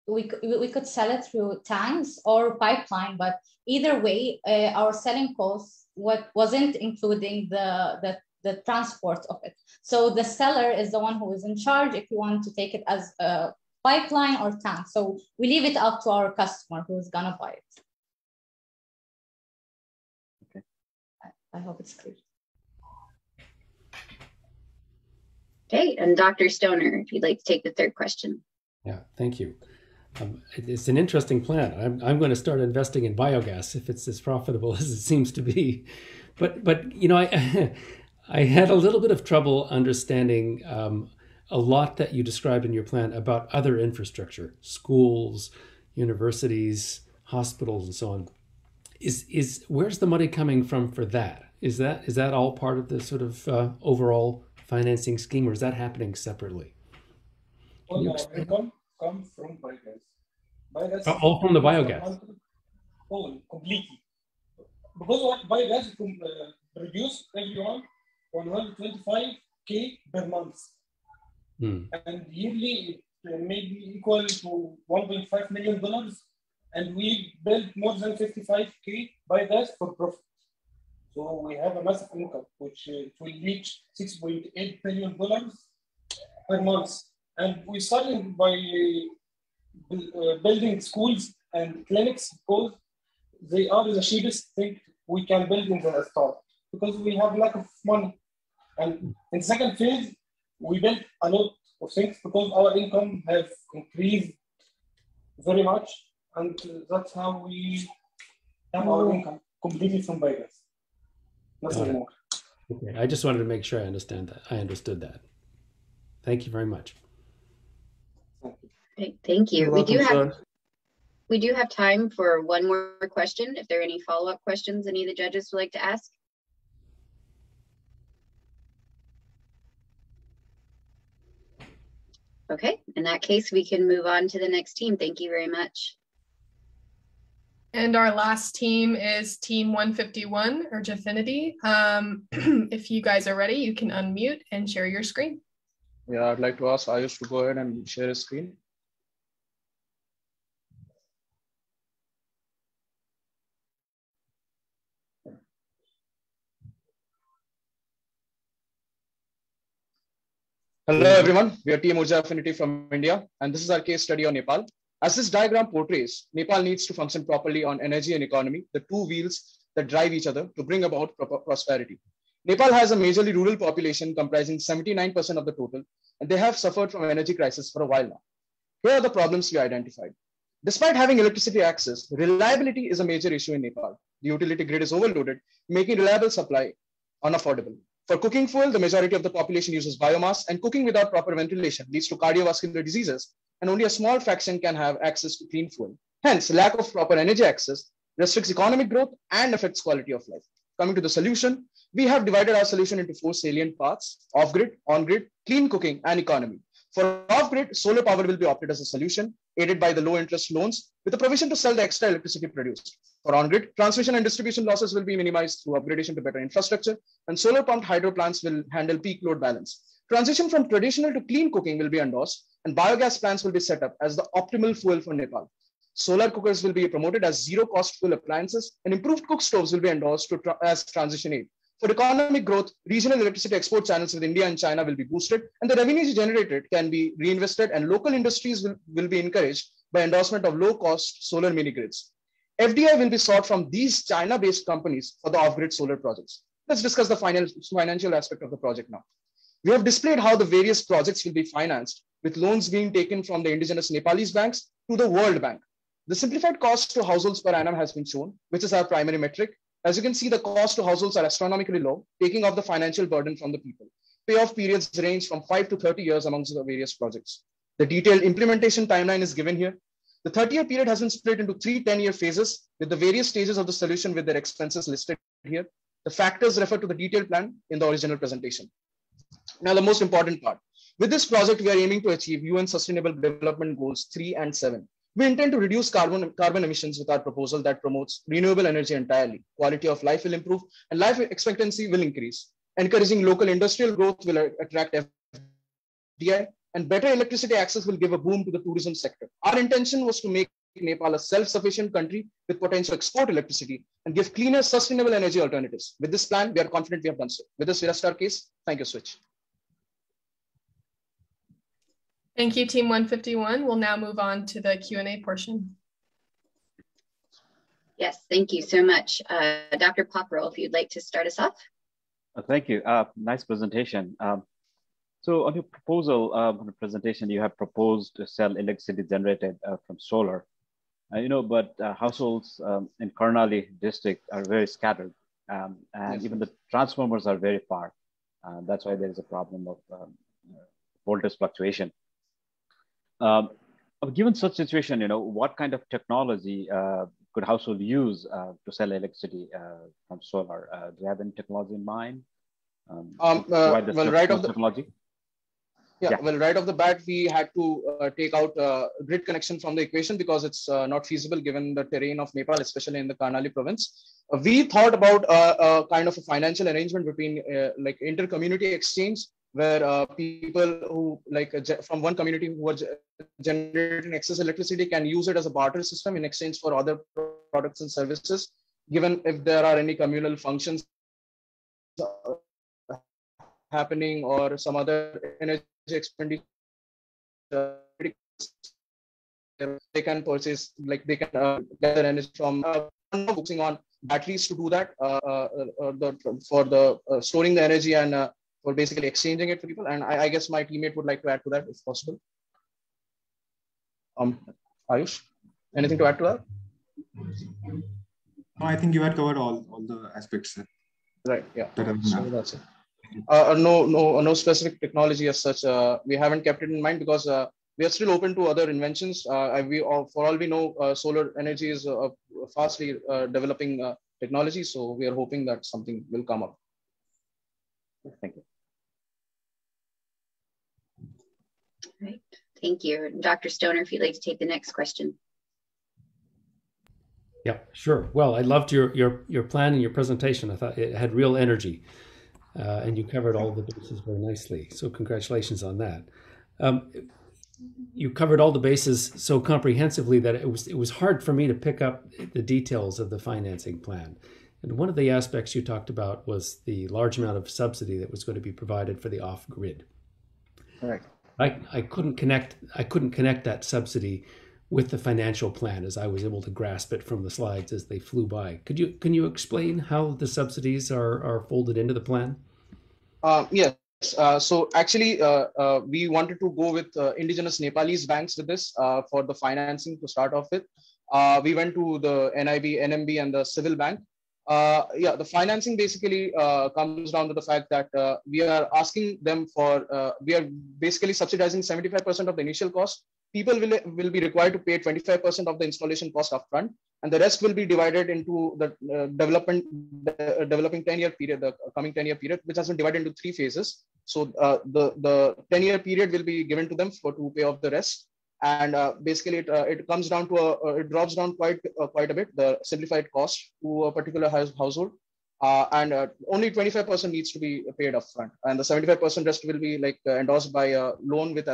we could sell it through tanks or pipeline, but either way, our selling costs wasn't including the transport of it. So the seller is the one who is in charge if you want to take it as a pipeline or tank. So we leave it up to our customer who's gonna buy it. Okay. I hope it's clear. Okay, and Dr. Stoner, if you'd like to take the third question. Yeah, thank you. It's an interesting plan. I'm going to start investing in biogas if it's as profitable as it seems to be. But you know, I had a little bit of trouble understanding a lot that you described in your plan about other infrastructure, schools, universities, hospitals, and so on. Where's the money coming from for that? Is that all part of the sort of overall financing scheme, or is that happening separately? Can you explain? Come from biogas. All from the biogas? All, completely. Because of biogas produce everyone 125K per month. And yearly it may be equal to $1.5 million. And we built more than 55K biogas for profit. So we have a massive income, which will reach $6.8 billion per month. And we're starting by building schools and clinics, because they are the cheapest thing we can build in the STAR, because we have lack of money. And in the second phase, we built a lot of things because our income has increased very much, and that's how we have our income completely from biogas. Nothing more. Okay, I just wanted to make sure I understand that. I understood that. Thank you very much. Thank you. Welcome, we do have time for one more question. If there are any follow-up questions any of the judges would like to ask. Okay, in that case, we can move on to the next team. Thank you very much. And our last team is team 151, Urjaffinity. If you guys are ready, you can unmute and share your screen. Yeah, I'd like to ask Ayush to go ahead and share his screen. Hello everyone, we are Team Urjaffinity from India, and this is our case study on Nepal. As this diagram portrays, Nepal needs to function properly on energy and economy, the two wheels that drive each other to bring about prosperity. Nepal has a majorly rural population comprising 79% of the total, and they have suffered from energy crisis for a while now. Here are the problems we identified. Despite having electricity access, reliability is a major issue in Nepal. The utility grid is overloaded, making reliable supply unaffordable. For cooking fuel, the majority of the population uses biomass, and cooking without proper ventilation leads to cardiovascular diseases, and only a small fraction can have access to clean fuel. Hence, lack of proper energy access restricts economic growth and affects quality of life. Coming to the solution, we have divided our solution into four salient parts: off-grid, on-grid, clean cooking, and economy. For off-grid, solar power will be opted as a solution, aided by the low-interest loans, with a provision to sell the extra electricity produced. For on-grid, transmission and distribution losses will be minimized through upgradation to better infrastructure, and solar pumped hydro plants will handle peak load balance. Transition from traditional to clean cooking will be endorsed, and biogas plants will be set up as the optimal fuel for Nepal. Solar cookers will be promoted as zero-cost fuel appliances, and improved cook stoves will be endorsed as transition aid. For economic growth, regional electricity export channels with India and China will be boosted, and the revenues generated can be reinvested, and local industries will be encouraged by endorsement of low-cost solar mini-grids. FDI will be sought from these China-based companies for the off-grid solar projects. Let's discuss the financial aspect of the project now. We have displayed how the various projects will be financed, with loans being taken from the indigenous Nepalese banks to the World Bank. The simplified cost to households per annum has been shown, which is our primary metric. As you can see, the cost to households are astronomically low, taking off the financial burden from the people. Payoff periods range from 5 to 30 years amongst the various projects. The detailed implementation timeline is given here. The 30-year period has been split into three 10-year phases, with the various stages of the solution with their expenses listed here. The factors refer to the detailed plan in the original presentation. Now, the most important part. With this project, we are aiming to achieve UN Sustainable Development Goals 3 and 7. We intend to reduce carbon emissions with our proposal that promotes renewable energy entirely. Quality of life will improve, and life expectancy will increase. Encouraging local industrial growth will attract FDI, and better electricity access will give a boom to the tourism sector. Our intention was to make Nepal a self-sufficient country with potential to export electricity and give cleaner, sustainable energy alternatives. With this plan, we are confident we have done so. With this, we rest our case. Thank you, Switch. Thank you, Team 151. We'll now move on to the Q&A portion. Yes, thank you so much. Dr. Pokhrel, if you'd like to start us off. Thank you. Nice presentation. So on your proposal, on the presentation, you have proposed to sell electricity generated from solar. But households in Karnali district are very scattered, and yes, even the transformers are very far. That's why there is a problem of voltage fluctuation. Given such situation, what kind of technology could household use to sell electricity from solar? Do you have any technology in mind? Right off the bat, we had to take out grid connection from the equation because it's not feasible given the terrain of Nepal, especially in the Karnali province. We thought about a kind of a financial arrangement between like inter-community exchange, where people who from one community who are generating excess electricity can use it as a barter system in exchange for other products and services, given if there are any communal functions happening or some other energy expenditure they can purchase, like they can gather energy from focusing on batteries to do that for storing the energy and for basically exchanging it for people. And I guess my teammate would like to add to that if possible. Ayush, anything to add to that? No, I think you had covered all the aspects. Right. Yeah. So that's it. No specific technology as such. We haven't kept it in mind because we are still open to other inventions. For all we know, solar energy is a fastly developing technology. So we are hoping that something will come up. Thank you. All right. Thank you. Dr. Stoner, if you'd like to take the next question. Yeah, sure. Well, I loved your plan and your presentation. I thought it had real energy, and you covered all the bases very nicely. So congratulations on that. You covered all the bases so comprehensively that it was hard for me to pick up the details of the financing plan. And one of the aspects you talked about was the large amount of subsidy that was going to be provided for the off-grid. Correct. I couldn't connect that subsidy with the financial plan, as I was able to grasp it from the slides as they flew by. Can you explain how the subsidies are folded into the plan? Yes. So actually, we wanted to go with indigenous Nepalese banks with this for the financing to start off with. We went to the NIB, NMB, and the Civil Bank. Yeah, the financing basically comes down to the fact that we are asking them for, we are basically subsidizing 75% of the initial cost. People will be required to pay 25% of the installation cost upfront, and the rest will be divided into the developing 10-year period, the coming 10-year period, which has been divided into 3 phases. So the 10-year period will be given to them to pay off the rest, and basically it comes down to it drops down quite a bit, the simplified cost to a particular household, and only 25% needs to be paid upfront, and the 75% rest will be like endorsed by a loan with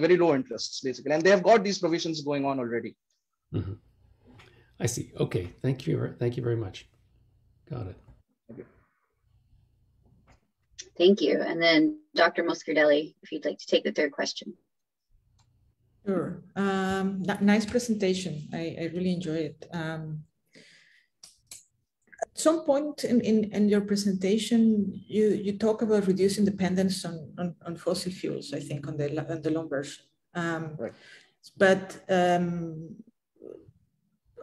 very low interests, basically. And they have got these provisions going on already. Mm-hmm. I see. Okay, thank you very much. Got it. Thank you. And then Dr. Moscardelli, if you'd like to take the third question. Sure. Nice presentation. I really enjoyed it. At some point in your presentation, you talk about reducing dependence on fossil fuels, I think, on the long version. Right. But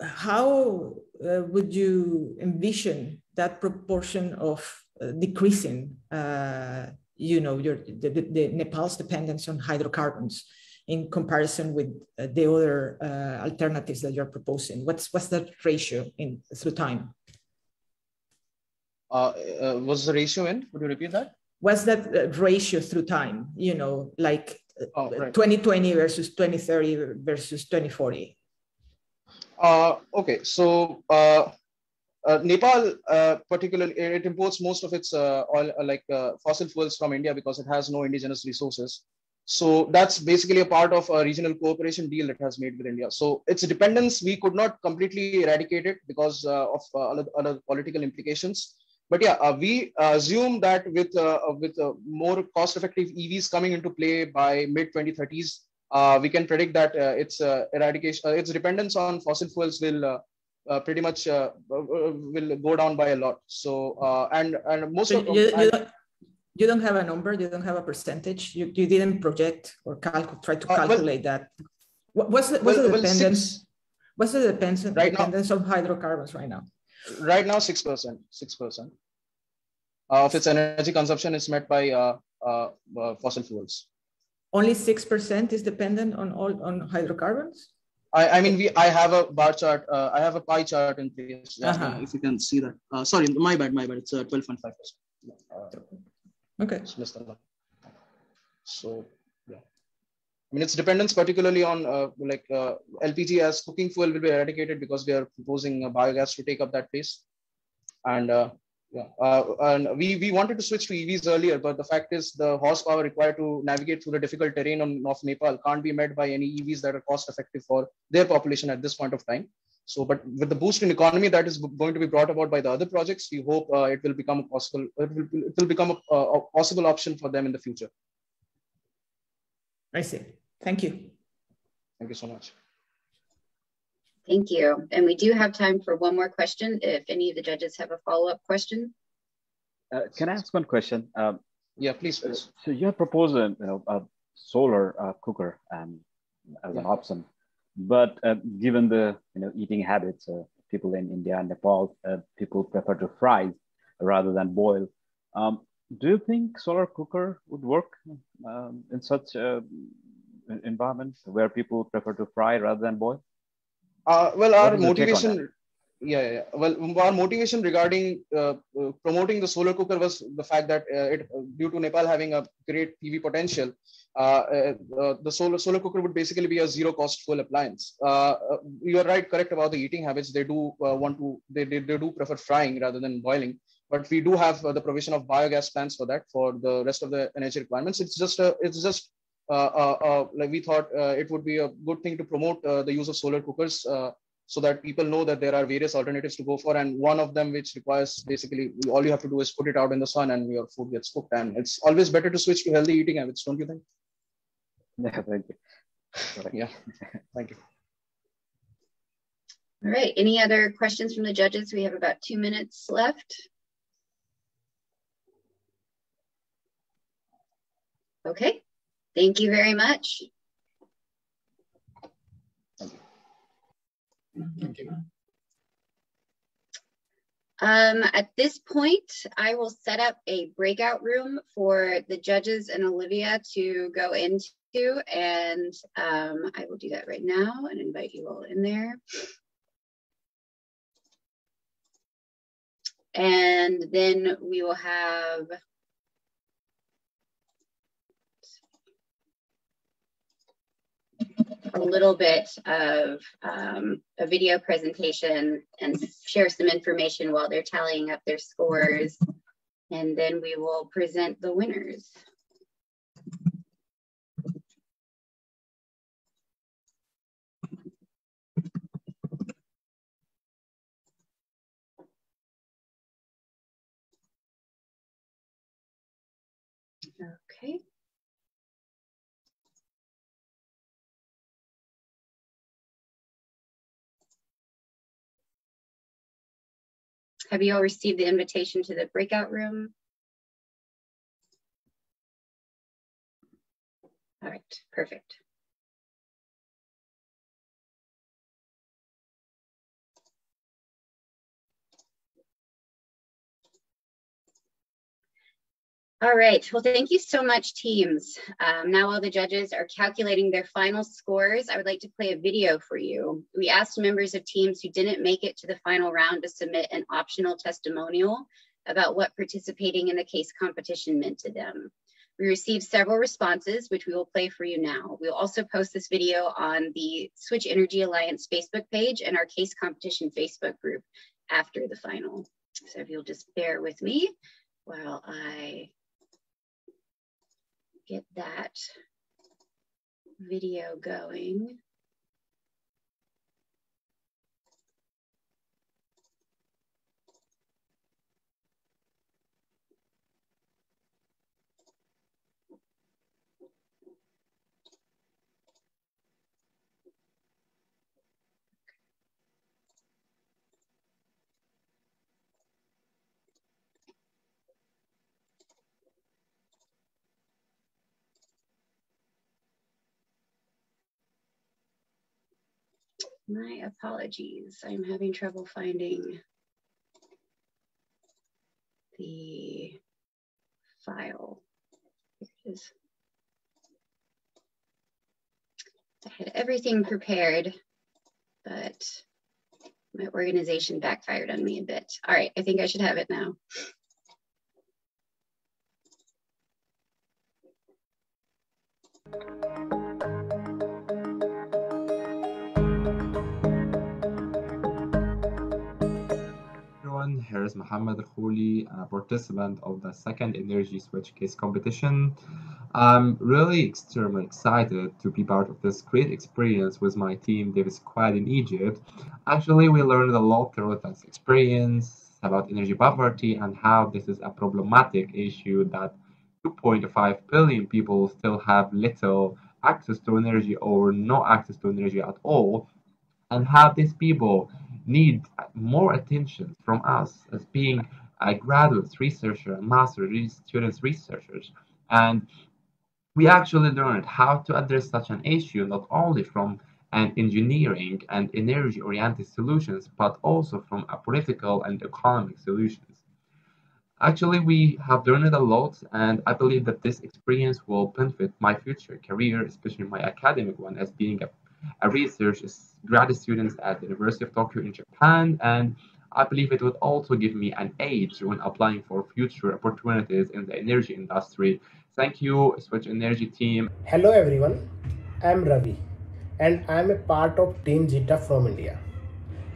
how would you envision that proportion of decreasing, the Nepal's dependence on hydrocarbons in comparison with the other alternatives that you're proposing? What's that ratio through time? What's the ratio in? Would you repeat that? What's that ratio through time? You know, like 2020 versus 2030 versus 2040. Okay, so Nepal, particularly, it imports most of its oil, fossil fuels from India because it has no indigenous resources. So that's basically a part of a regional cooperation deal that has made with India. So its dependence, we could not completely eradicate it because of other political implications. But yeah, we assume that with more cost-effective EVs coming into play by mid-2030s, we can predict that its dependence on fossil fuels will pretty much will go down by a lot. So and most of them. You don't have a number, you don't have a percentage, you didn't project or try to calculate that. What's the dependence of hydrocarbons right now? Right now, 6%. Of its energy consumption is met by fossil fuels. Only 6% is dependent on hydrocarbons? I mean, I have a bar chart, I have a pie chart in place. If you can see that. Sorry, my bad, it's 12.5%. Okay. So, yeah. I mean, its dependence particularly on LPG as cooking fuel will be eradicated because we are proposing biogas to take up that place. And and we wanted to switch to EVs earlier, but the fact is the horsepower required to navigate through the difficult terrain of Nepal can't be met by any EVs that are cost effective for their population at this point of time. So, but with the boost in economy that is going to be brought about by the other projects, we hope it will become possible. It will become a possible option for them in the future. I see. Thank you. Thank you so much. Thank you. And we do have time for one more question if any of the judges have a follow-up question. Can I ask one question? Yeah, please. So you had proposed a solar cooker as an option, but given the eating habits of people in India and Nepal, people prefer to fry rather than boil. Do you think solar cooker would work in such environments where people prefer to fry rather than boil? Well, our motivation, well, our motivation regarding promoting the solar cooker was the fact that due to Nepal having a great PV potential, the solar cooker would basically be a zero-cost full appliance. You are right, correct about the eating habits. They do they do prefer frying rather than boiling. But we do have the provision of biogas plants for that for the rest of the energy requirements. It's just like we thought it would be a good thing to promote the use of solar cookers so that people know that there are various alternatives to go for, and one of them which requires basically all you have to do is put it out in the sun and your food gets cooked. And it's always better to switch to healthy eating habits, don't you think? Yeah, thank you. Right. Yeah, thank you. All right, any other questions from the judges? We have about 2 minutes left. Okay, thank you very much. Thank you. At this point, I will set up a breakout room for the judges and Olivia to go into, and I will do that right now and invite you all in there. And then we will have a little bit of a video presentation and share some information while they're tallying up their scores. And then we will present the winners. Okay. Have you all received the invitation to the breakout room? All right, perfect. All right, well, thank you so much, teams. Now all the judges are calculating their final scores. I would like to play a video for you. We asked members of teams who didn't make it to the final round to submit an optional testimonial about what participating in the case competition meant to them. We received several responses, which we will play for you now. We'll also post this video on the Switch Energy Alliance Facebook page and our case competition Facebook group after the final. So if you'll just bear with me while I get that video going. My apologies, I'm having trouble finding the file. Here it is. I had everything prepared, but my organization backfired on me a bit. All right, I think I should have it now. Here is Mohammed Khouli, a participant of the second Energy Switch Case Competition. I'm really extremely excited to be part of this great experience with my team, Davis Squad, in Egypt. Actually, we learned a lot through this experience about energy poverty and how this is a problematic issue that 2.5 billion people still have little access to energy or no access to energy at all. and how these people need more attention from us as being graduates, researchers, and master's students, researchers. And we actually learned how to address such an issue, not only from an engineering and energy-oriented solutions, but also from a political and economic solutions. Actually, we have learned a lot, and I believe that this experience will benefit my future career, especially my academic one, as being a research grad student at the University of Tokyo in Japan. And I believe it would also give me an edge when applying for future opportunities in the energy industry. Thank you, Switch Energy team. Hello everyone, I'm Ravi, and I'm a part of Team Jita from India.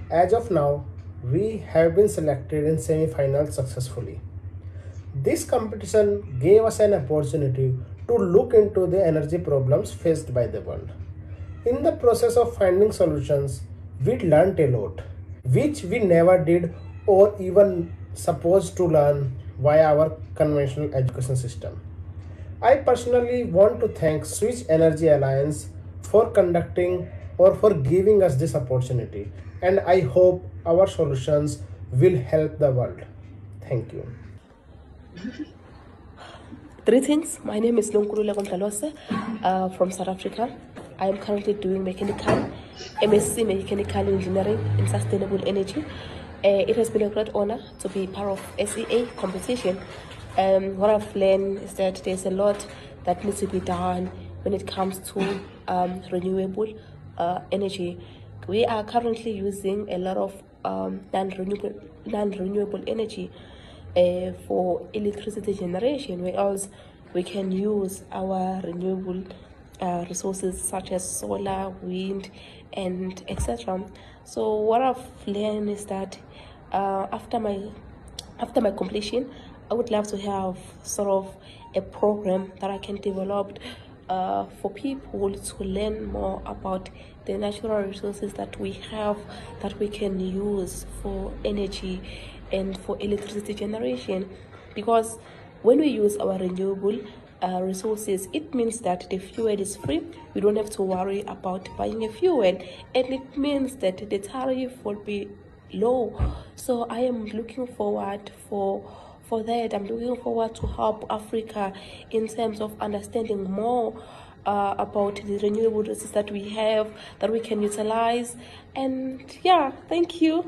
As of now, we have been selected in semi-final successfully. This competition gave us an opportunity to look into the energy problems faced by the world. In the process of finding solutions, we learned a lot, which we never did or even supposed to learn via our conventional education system. I personally want to thank Switch Energy Alliance for conducting or for giving us this opportunity, and I hope our solutions will help the world. Thank you. Greetings, my name is Lunkurula Gontalose from South Africa. I am currently doing MSc Mechanical Engineering in Sustainable Energy. It has been a great honor to be part of SEA competition. What I've learned is that there's a lot that needs to be done when it comes to renewable energy. We are currently using a lot of non-renewable energy for electricity generation, whereas we can use our renewable resources such as solar, wind, and etc. So what I've learned is that after my completion, I would love to have sort of a program that I can develop for people to learn more about the natural resources that we have, that we can use for energy and for electricity generation. Because when we use our renewable resources, it means that the fuel is free. We don't have to worry about buying a fuel, and it means that the tariff will be low. So I am looking forward for that. I'm looking forward to help Africa in terms of understanding more about the renewable resources that we have, that we can utilize. And yeah, thank you.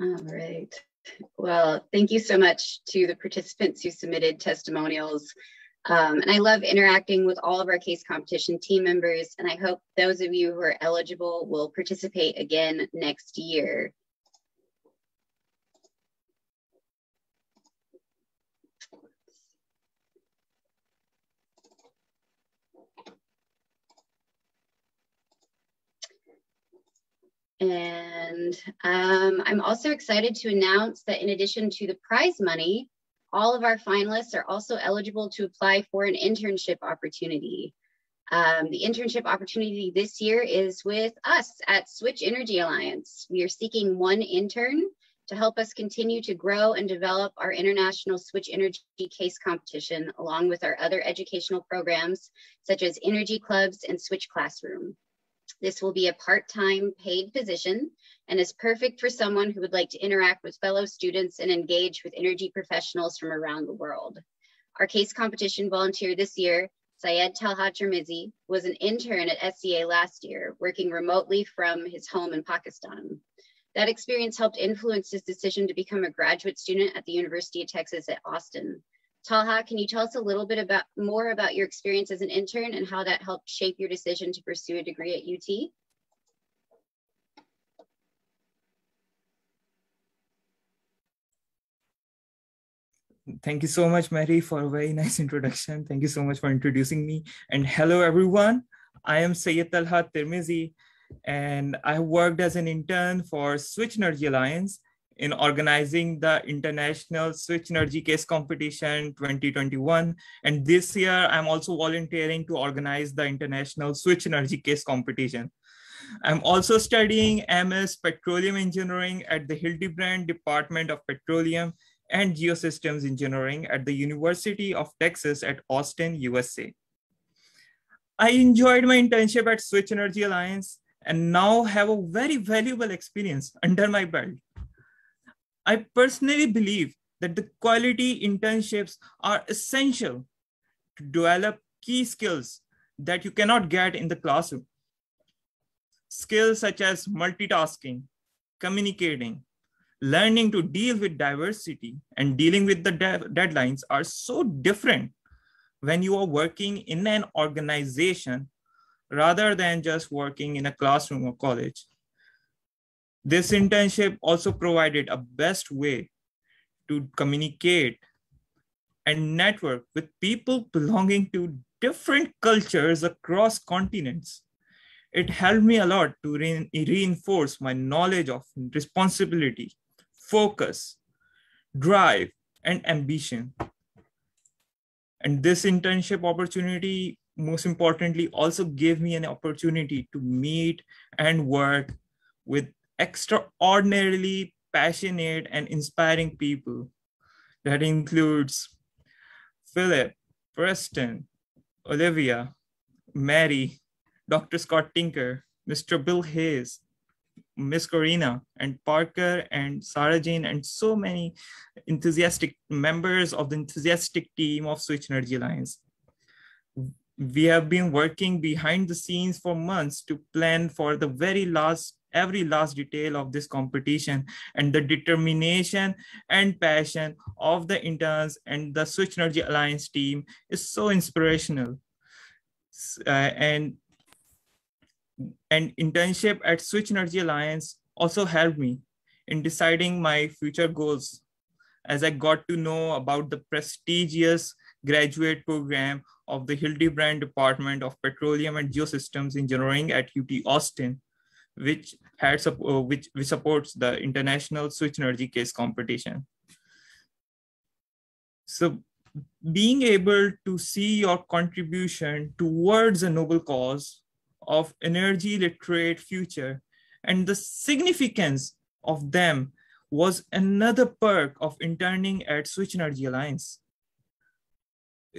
All right. Well, thank you so much to the participants who submitted testimonials. And I love interacting with all of our case competition team members, and I hope those of you who are eligible will participate again next year. And I'm also excited to announce that in addition to the prize money, all of our finalists are also eligible to apply for an internship opportunity. The internship opportunity this year is with us at Switch Energy Alliance. We are seeking one intern to help us continue to grow and develop our international Switch Energy Case Competition, along with our other educational programs, such as Energy Clubs and Switch Classroom. This will be a part-time paid position and is perfect for someone who would like to interact with fellow students and engage with energy professionals from around the world. Our case competition volunteer this year, Syed Talha Tirmizi, was an intern at SEA last year, working remotely from his home in Pakistan. That experience helped influence his decision to become a graduate student at the University of Texas at Austin. Talha, can you tell us a little bit more about your experience as an intern and how that helped shape your decision to pursue a degree at UT? Thank you so much, Mary, for a very nice introduction. Thank you so much for introducing me. And hello, everyone. I am Syed Talha Tirmizi, and I worked as an intern for Switch Energy Alliance in organizing the International Switch Energy Case Competition 2021. And this year, I'm also volunteering to organize the International Switch Energy Case Competition. I'm also studying MS Petroleum Engineering at the Hildebrand Department of Petroleum and Geosystems Engineering at the University of Texas at Austin, USA. I enjoyed my internship at Switch Energy Alliance and now have a very valuable experience under my belt. I personally believe that the quality internships are essential to develop key skills that you cannot get in the classroom. Skills such as multitasking, communicating, learning to deal with diversity, and dealing with the deadlines are so different when you are working in an organization rather than just working in a classroom or college. This internship also provided a best way to communicate and network with people belonging to different cultures across continents. It helped me a lot to reinforce my knowledge of responsibility, focus, drive, and ambition. And this internship opportunity, most importantly, also gave me an opportunity to meet and work with extraordinarily passionate and inspiring people. That includes Philip, Preston, Olivia, Mary, Dr. Scott Tinker, Mr. Bill Hayes, Ms. Corina, and Parker, and Sarah Jane, and so many enthusiastic members of the enthusiastic team of Switch Energy Alliance. We have been working behind the scenes for months to plan for the every last detail of this competition, and the determination and passion of the interns and the Switch Energy Alliance team is so inspirational. And internship at Switch Energy Alliance also helped me in deciding my future goals, as I got to know about the prestigious graduate program of the Hildebrand Department of Petroleum and Geosystems Engineering at UT Austin, which supports the International Switch Energy Case Competition. So being able to see your contribution towards a noble cause of energy literate future and the significance of them was another perk of interning at Switch Energy Alliance.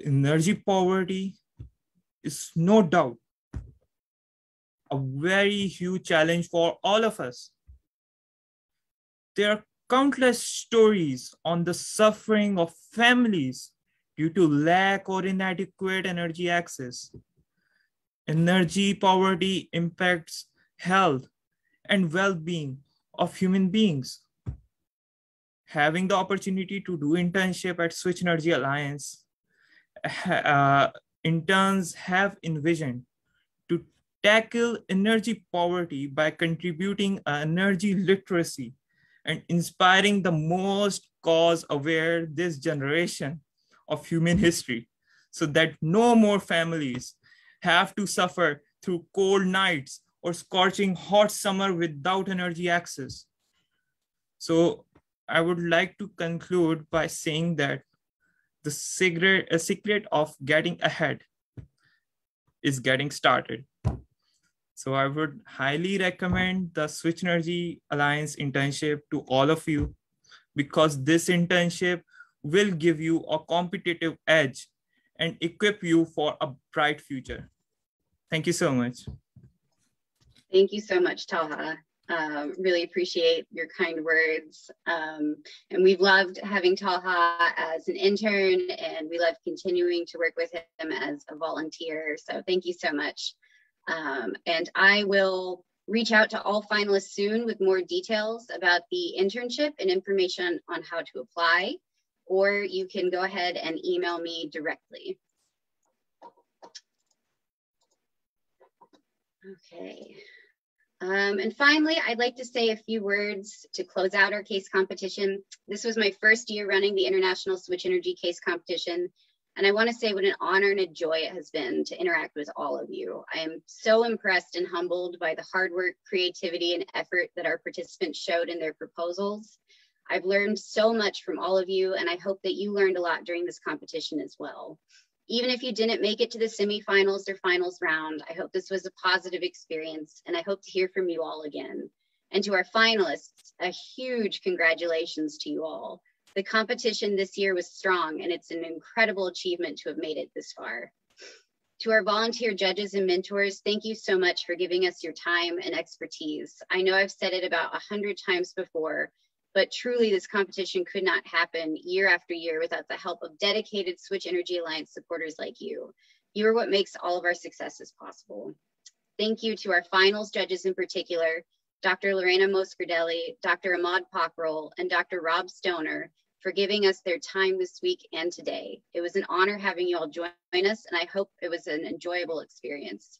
Energy poverty is no doubt a very huge challenge for all of us. There are countless stories on the suffering of families due to lack or inadequate energy access. Energy poverty impacts health and well-being of human beings. Having the opportunity to do internship at Switch Energy Alliance, interns have envisioned to tackle energy poverty by contributing energy literacy and inspiring the most cause-aware this generation of human history, so that no more families have to suffer through cold nights or scorching hot summer without energy access. So I would like to conclude by saying that the secret of getting ahead is getting started. So I would highly recommend the Switch Energy Alliance internship to all of you, because this internship will give you a competitive edge and equip you for a bright future. Thank you so much. Thank you so much, Talha. Really appreciate your kind words. And we've loved having Talha as an intern, and we love continuing to work with him as a volunteer. So thank you so much. And I will reach out to all finalists soon with more details about the internship and information on how to apply, or you can go ahead and email me directly. Okay. And finally, I'd like to say a few words to close out our case competition. This was my first year running the International Switch Energy Case Competition, and I want to say what an honor and a joy it has been to interact with all of you. I am so impressed and humbled by the hard work, creativity, and effort that our participants showed in their proposals. I've learned so much from all of you, and I hope that you learned a lot during this competition as well. Even if you didn't make it to the semifinals or finals round, I hope this was a positive experience, and I hope to hear from you all again. And to our finalists, a huge congratulations to you all. The competition this year was strong, and it's an incredible achievement to have made it this far. To our volunteer judges and mentors, thank you so much for giving us your time and expertise. I know I've said it about 100 times before, but truly this competition could not happen year after year without the help of dedicated Switch Energy Alliance supporters like you. You are what makes all of our successes possible. Thank you to our finals judges in particular, Dr. Lorena Moscardelli, Dr. Ahmad Pokhrel, and Dr. Rob Stoner for giving us their time this week and today. It was an honor having you all join us, and I hope it was an enjoyable experience.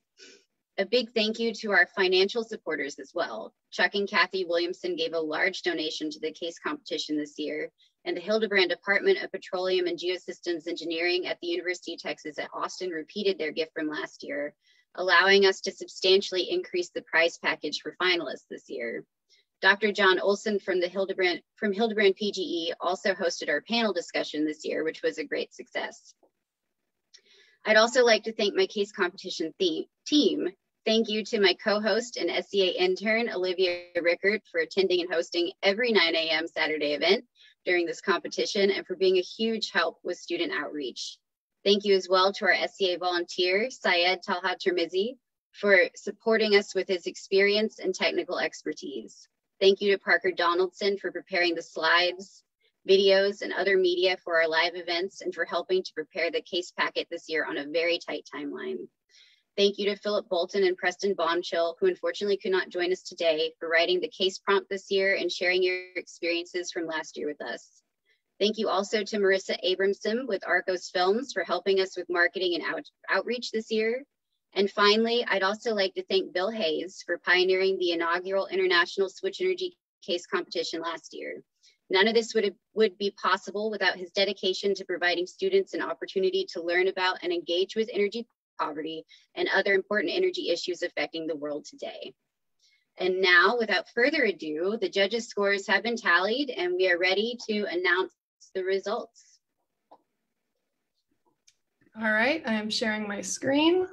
A big thank you to our financial supporters as well. Chuck and Kathy Williamson gave a large donation to the case competition this year, and the Hildebrand Department of Petroleum and Geosystems Engineering at the University of Texas at Austin repeated their gift from last year, allowing us to substantially increase the prize package for finalists this year. Dr. John Olson from Hildebrand PGE also hosted our panel discussion this year, which was a great success. I'd also like to thank my case competition team. Thank you to my co-host and SEA intern, Olivia Rickert, for attending and hosting every 9 a.m. Saturday event during this competition and for being a huge help with student outreach. Thank you as well to our SEA volunteer, Syed Talha Tirmizi, for supporting us with his experience and technical expertise. Thank you to Parker Donaldson for preparing the slides, videos, and other media for our live events and for helping to prepare the case packet this year on a very tight timeline. Thank you to Philip Bolton and Preston Bomchill, who unfortunately could not join us today, for writing the case prompt this year and sharing your experiences from last year with us. Thank you also to Marissa Abramson with Arcos Films for helping us with marketing and outreach this year. And finally, I'd also like to thank Bill Hayes for pioneering the inaugural International Switch Energy Case Competition last year. None of this would be possible without his dedication to providing students an opportunity to learn about and engage with energy poverty and other important energy issues affecting the world today. And now, without further ado, the judges' scores have been tallied and we are ready to announce the results. All right, I am sharing my screen.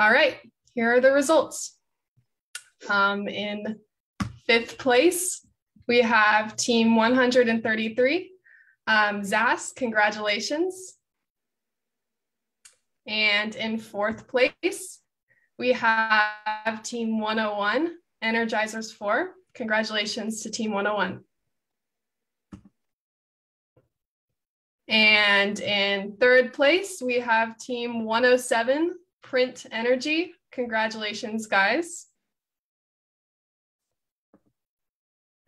All right, here are the results. In fifth place, we have team 133. ZAS, congratulations. And in fourth place, we have team 101, Energizers IV. Congratulations to team 101. And in third place, we have team 107, Print Energy. Congratulations, guys.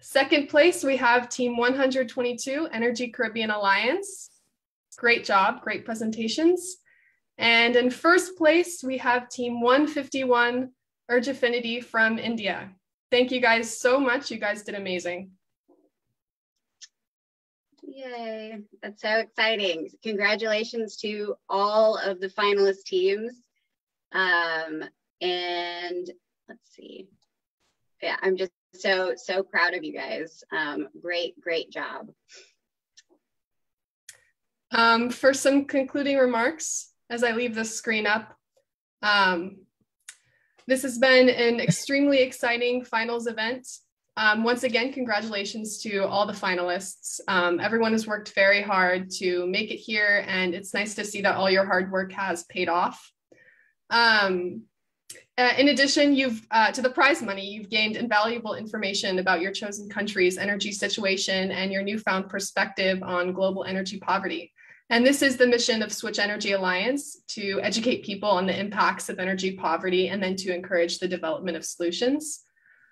Second place, we have team 122, Energy Caribbean Alliance. Great job, great presentations. And in first place, we have team 151, Urjaffinity from India. Thank you guys so much. You guys did amazing. Yay, that's so exciting. Congratulations to all of the finalist teams. And let's see. Yeah, I'm just so proud of you guys. Great job. For some concluding remarks, as I leave this screen up, this has been an extremely exciting finals event. Once again, congratulations to all the finalists. Everyone has worked very hard to make it here, and it's nice to see that all your hard work has paid off. In addition, to the prize money, you've gained invaluable information about your chosen country's energy situation and your newfound perspective on global energy poverty. And this is the mission of Switch Energy Alliance, to educate people on the impacts of energy poverty and then to encourage the development of solutions.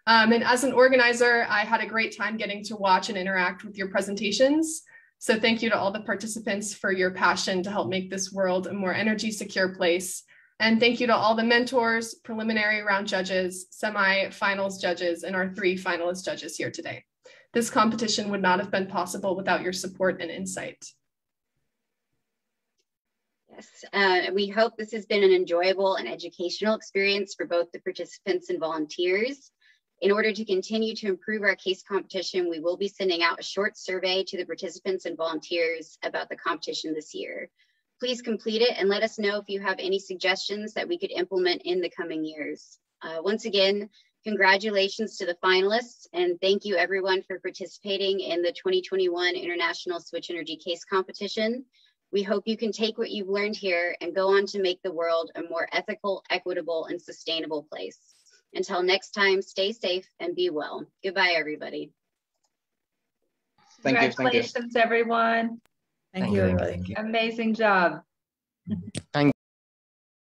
And as an organizer, I had a great time getting to watch and interact with your presentations. So thank you to all the participants for your passion to help make this world a more energy secure place. And thank you to all the mentors, preliminary round judges, semi-finals judges, and our 3 finalist judges here today. This competition would not have been possible without your support and insight. Yes, we hope this has been an enjoyable and educational experience for both the participants and volunteers. In order to continue to improve our case competition, we will be sending out a short survey to the participants and volunteers about the competition this year. Please complete it and let us know if you have any suggestions that we could implement in the coming years. Once again, congratulations to the finalists, and thank you everyone for participating in the 2021 International Switch Energy Case Competition. We hope you can take what you've learned here and go on to make the world a more ethical, equitable, and sustainable place. Until next time, stay safe and be well. Goodbye, everybody. Thank Congratulations, everyone. Thank you, everybody. Amazing job. Thank you.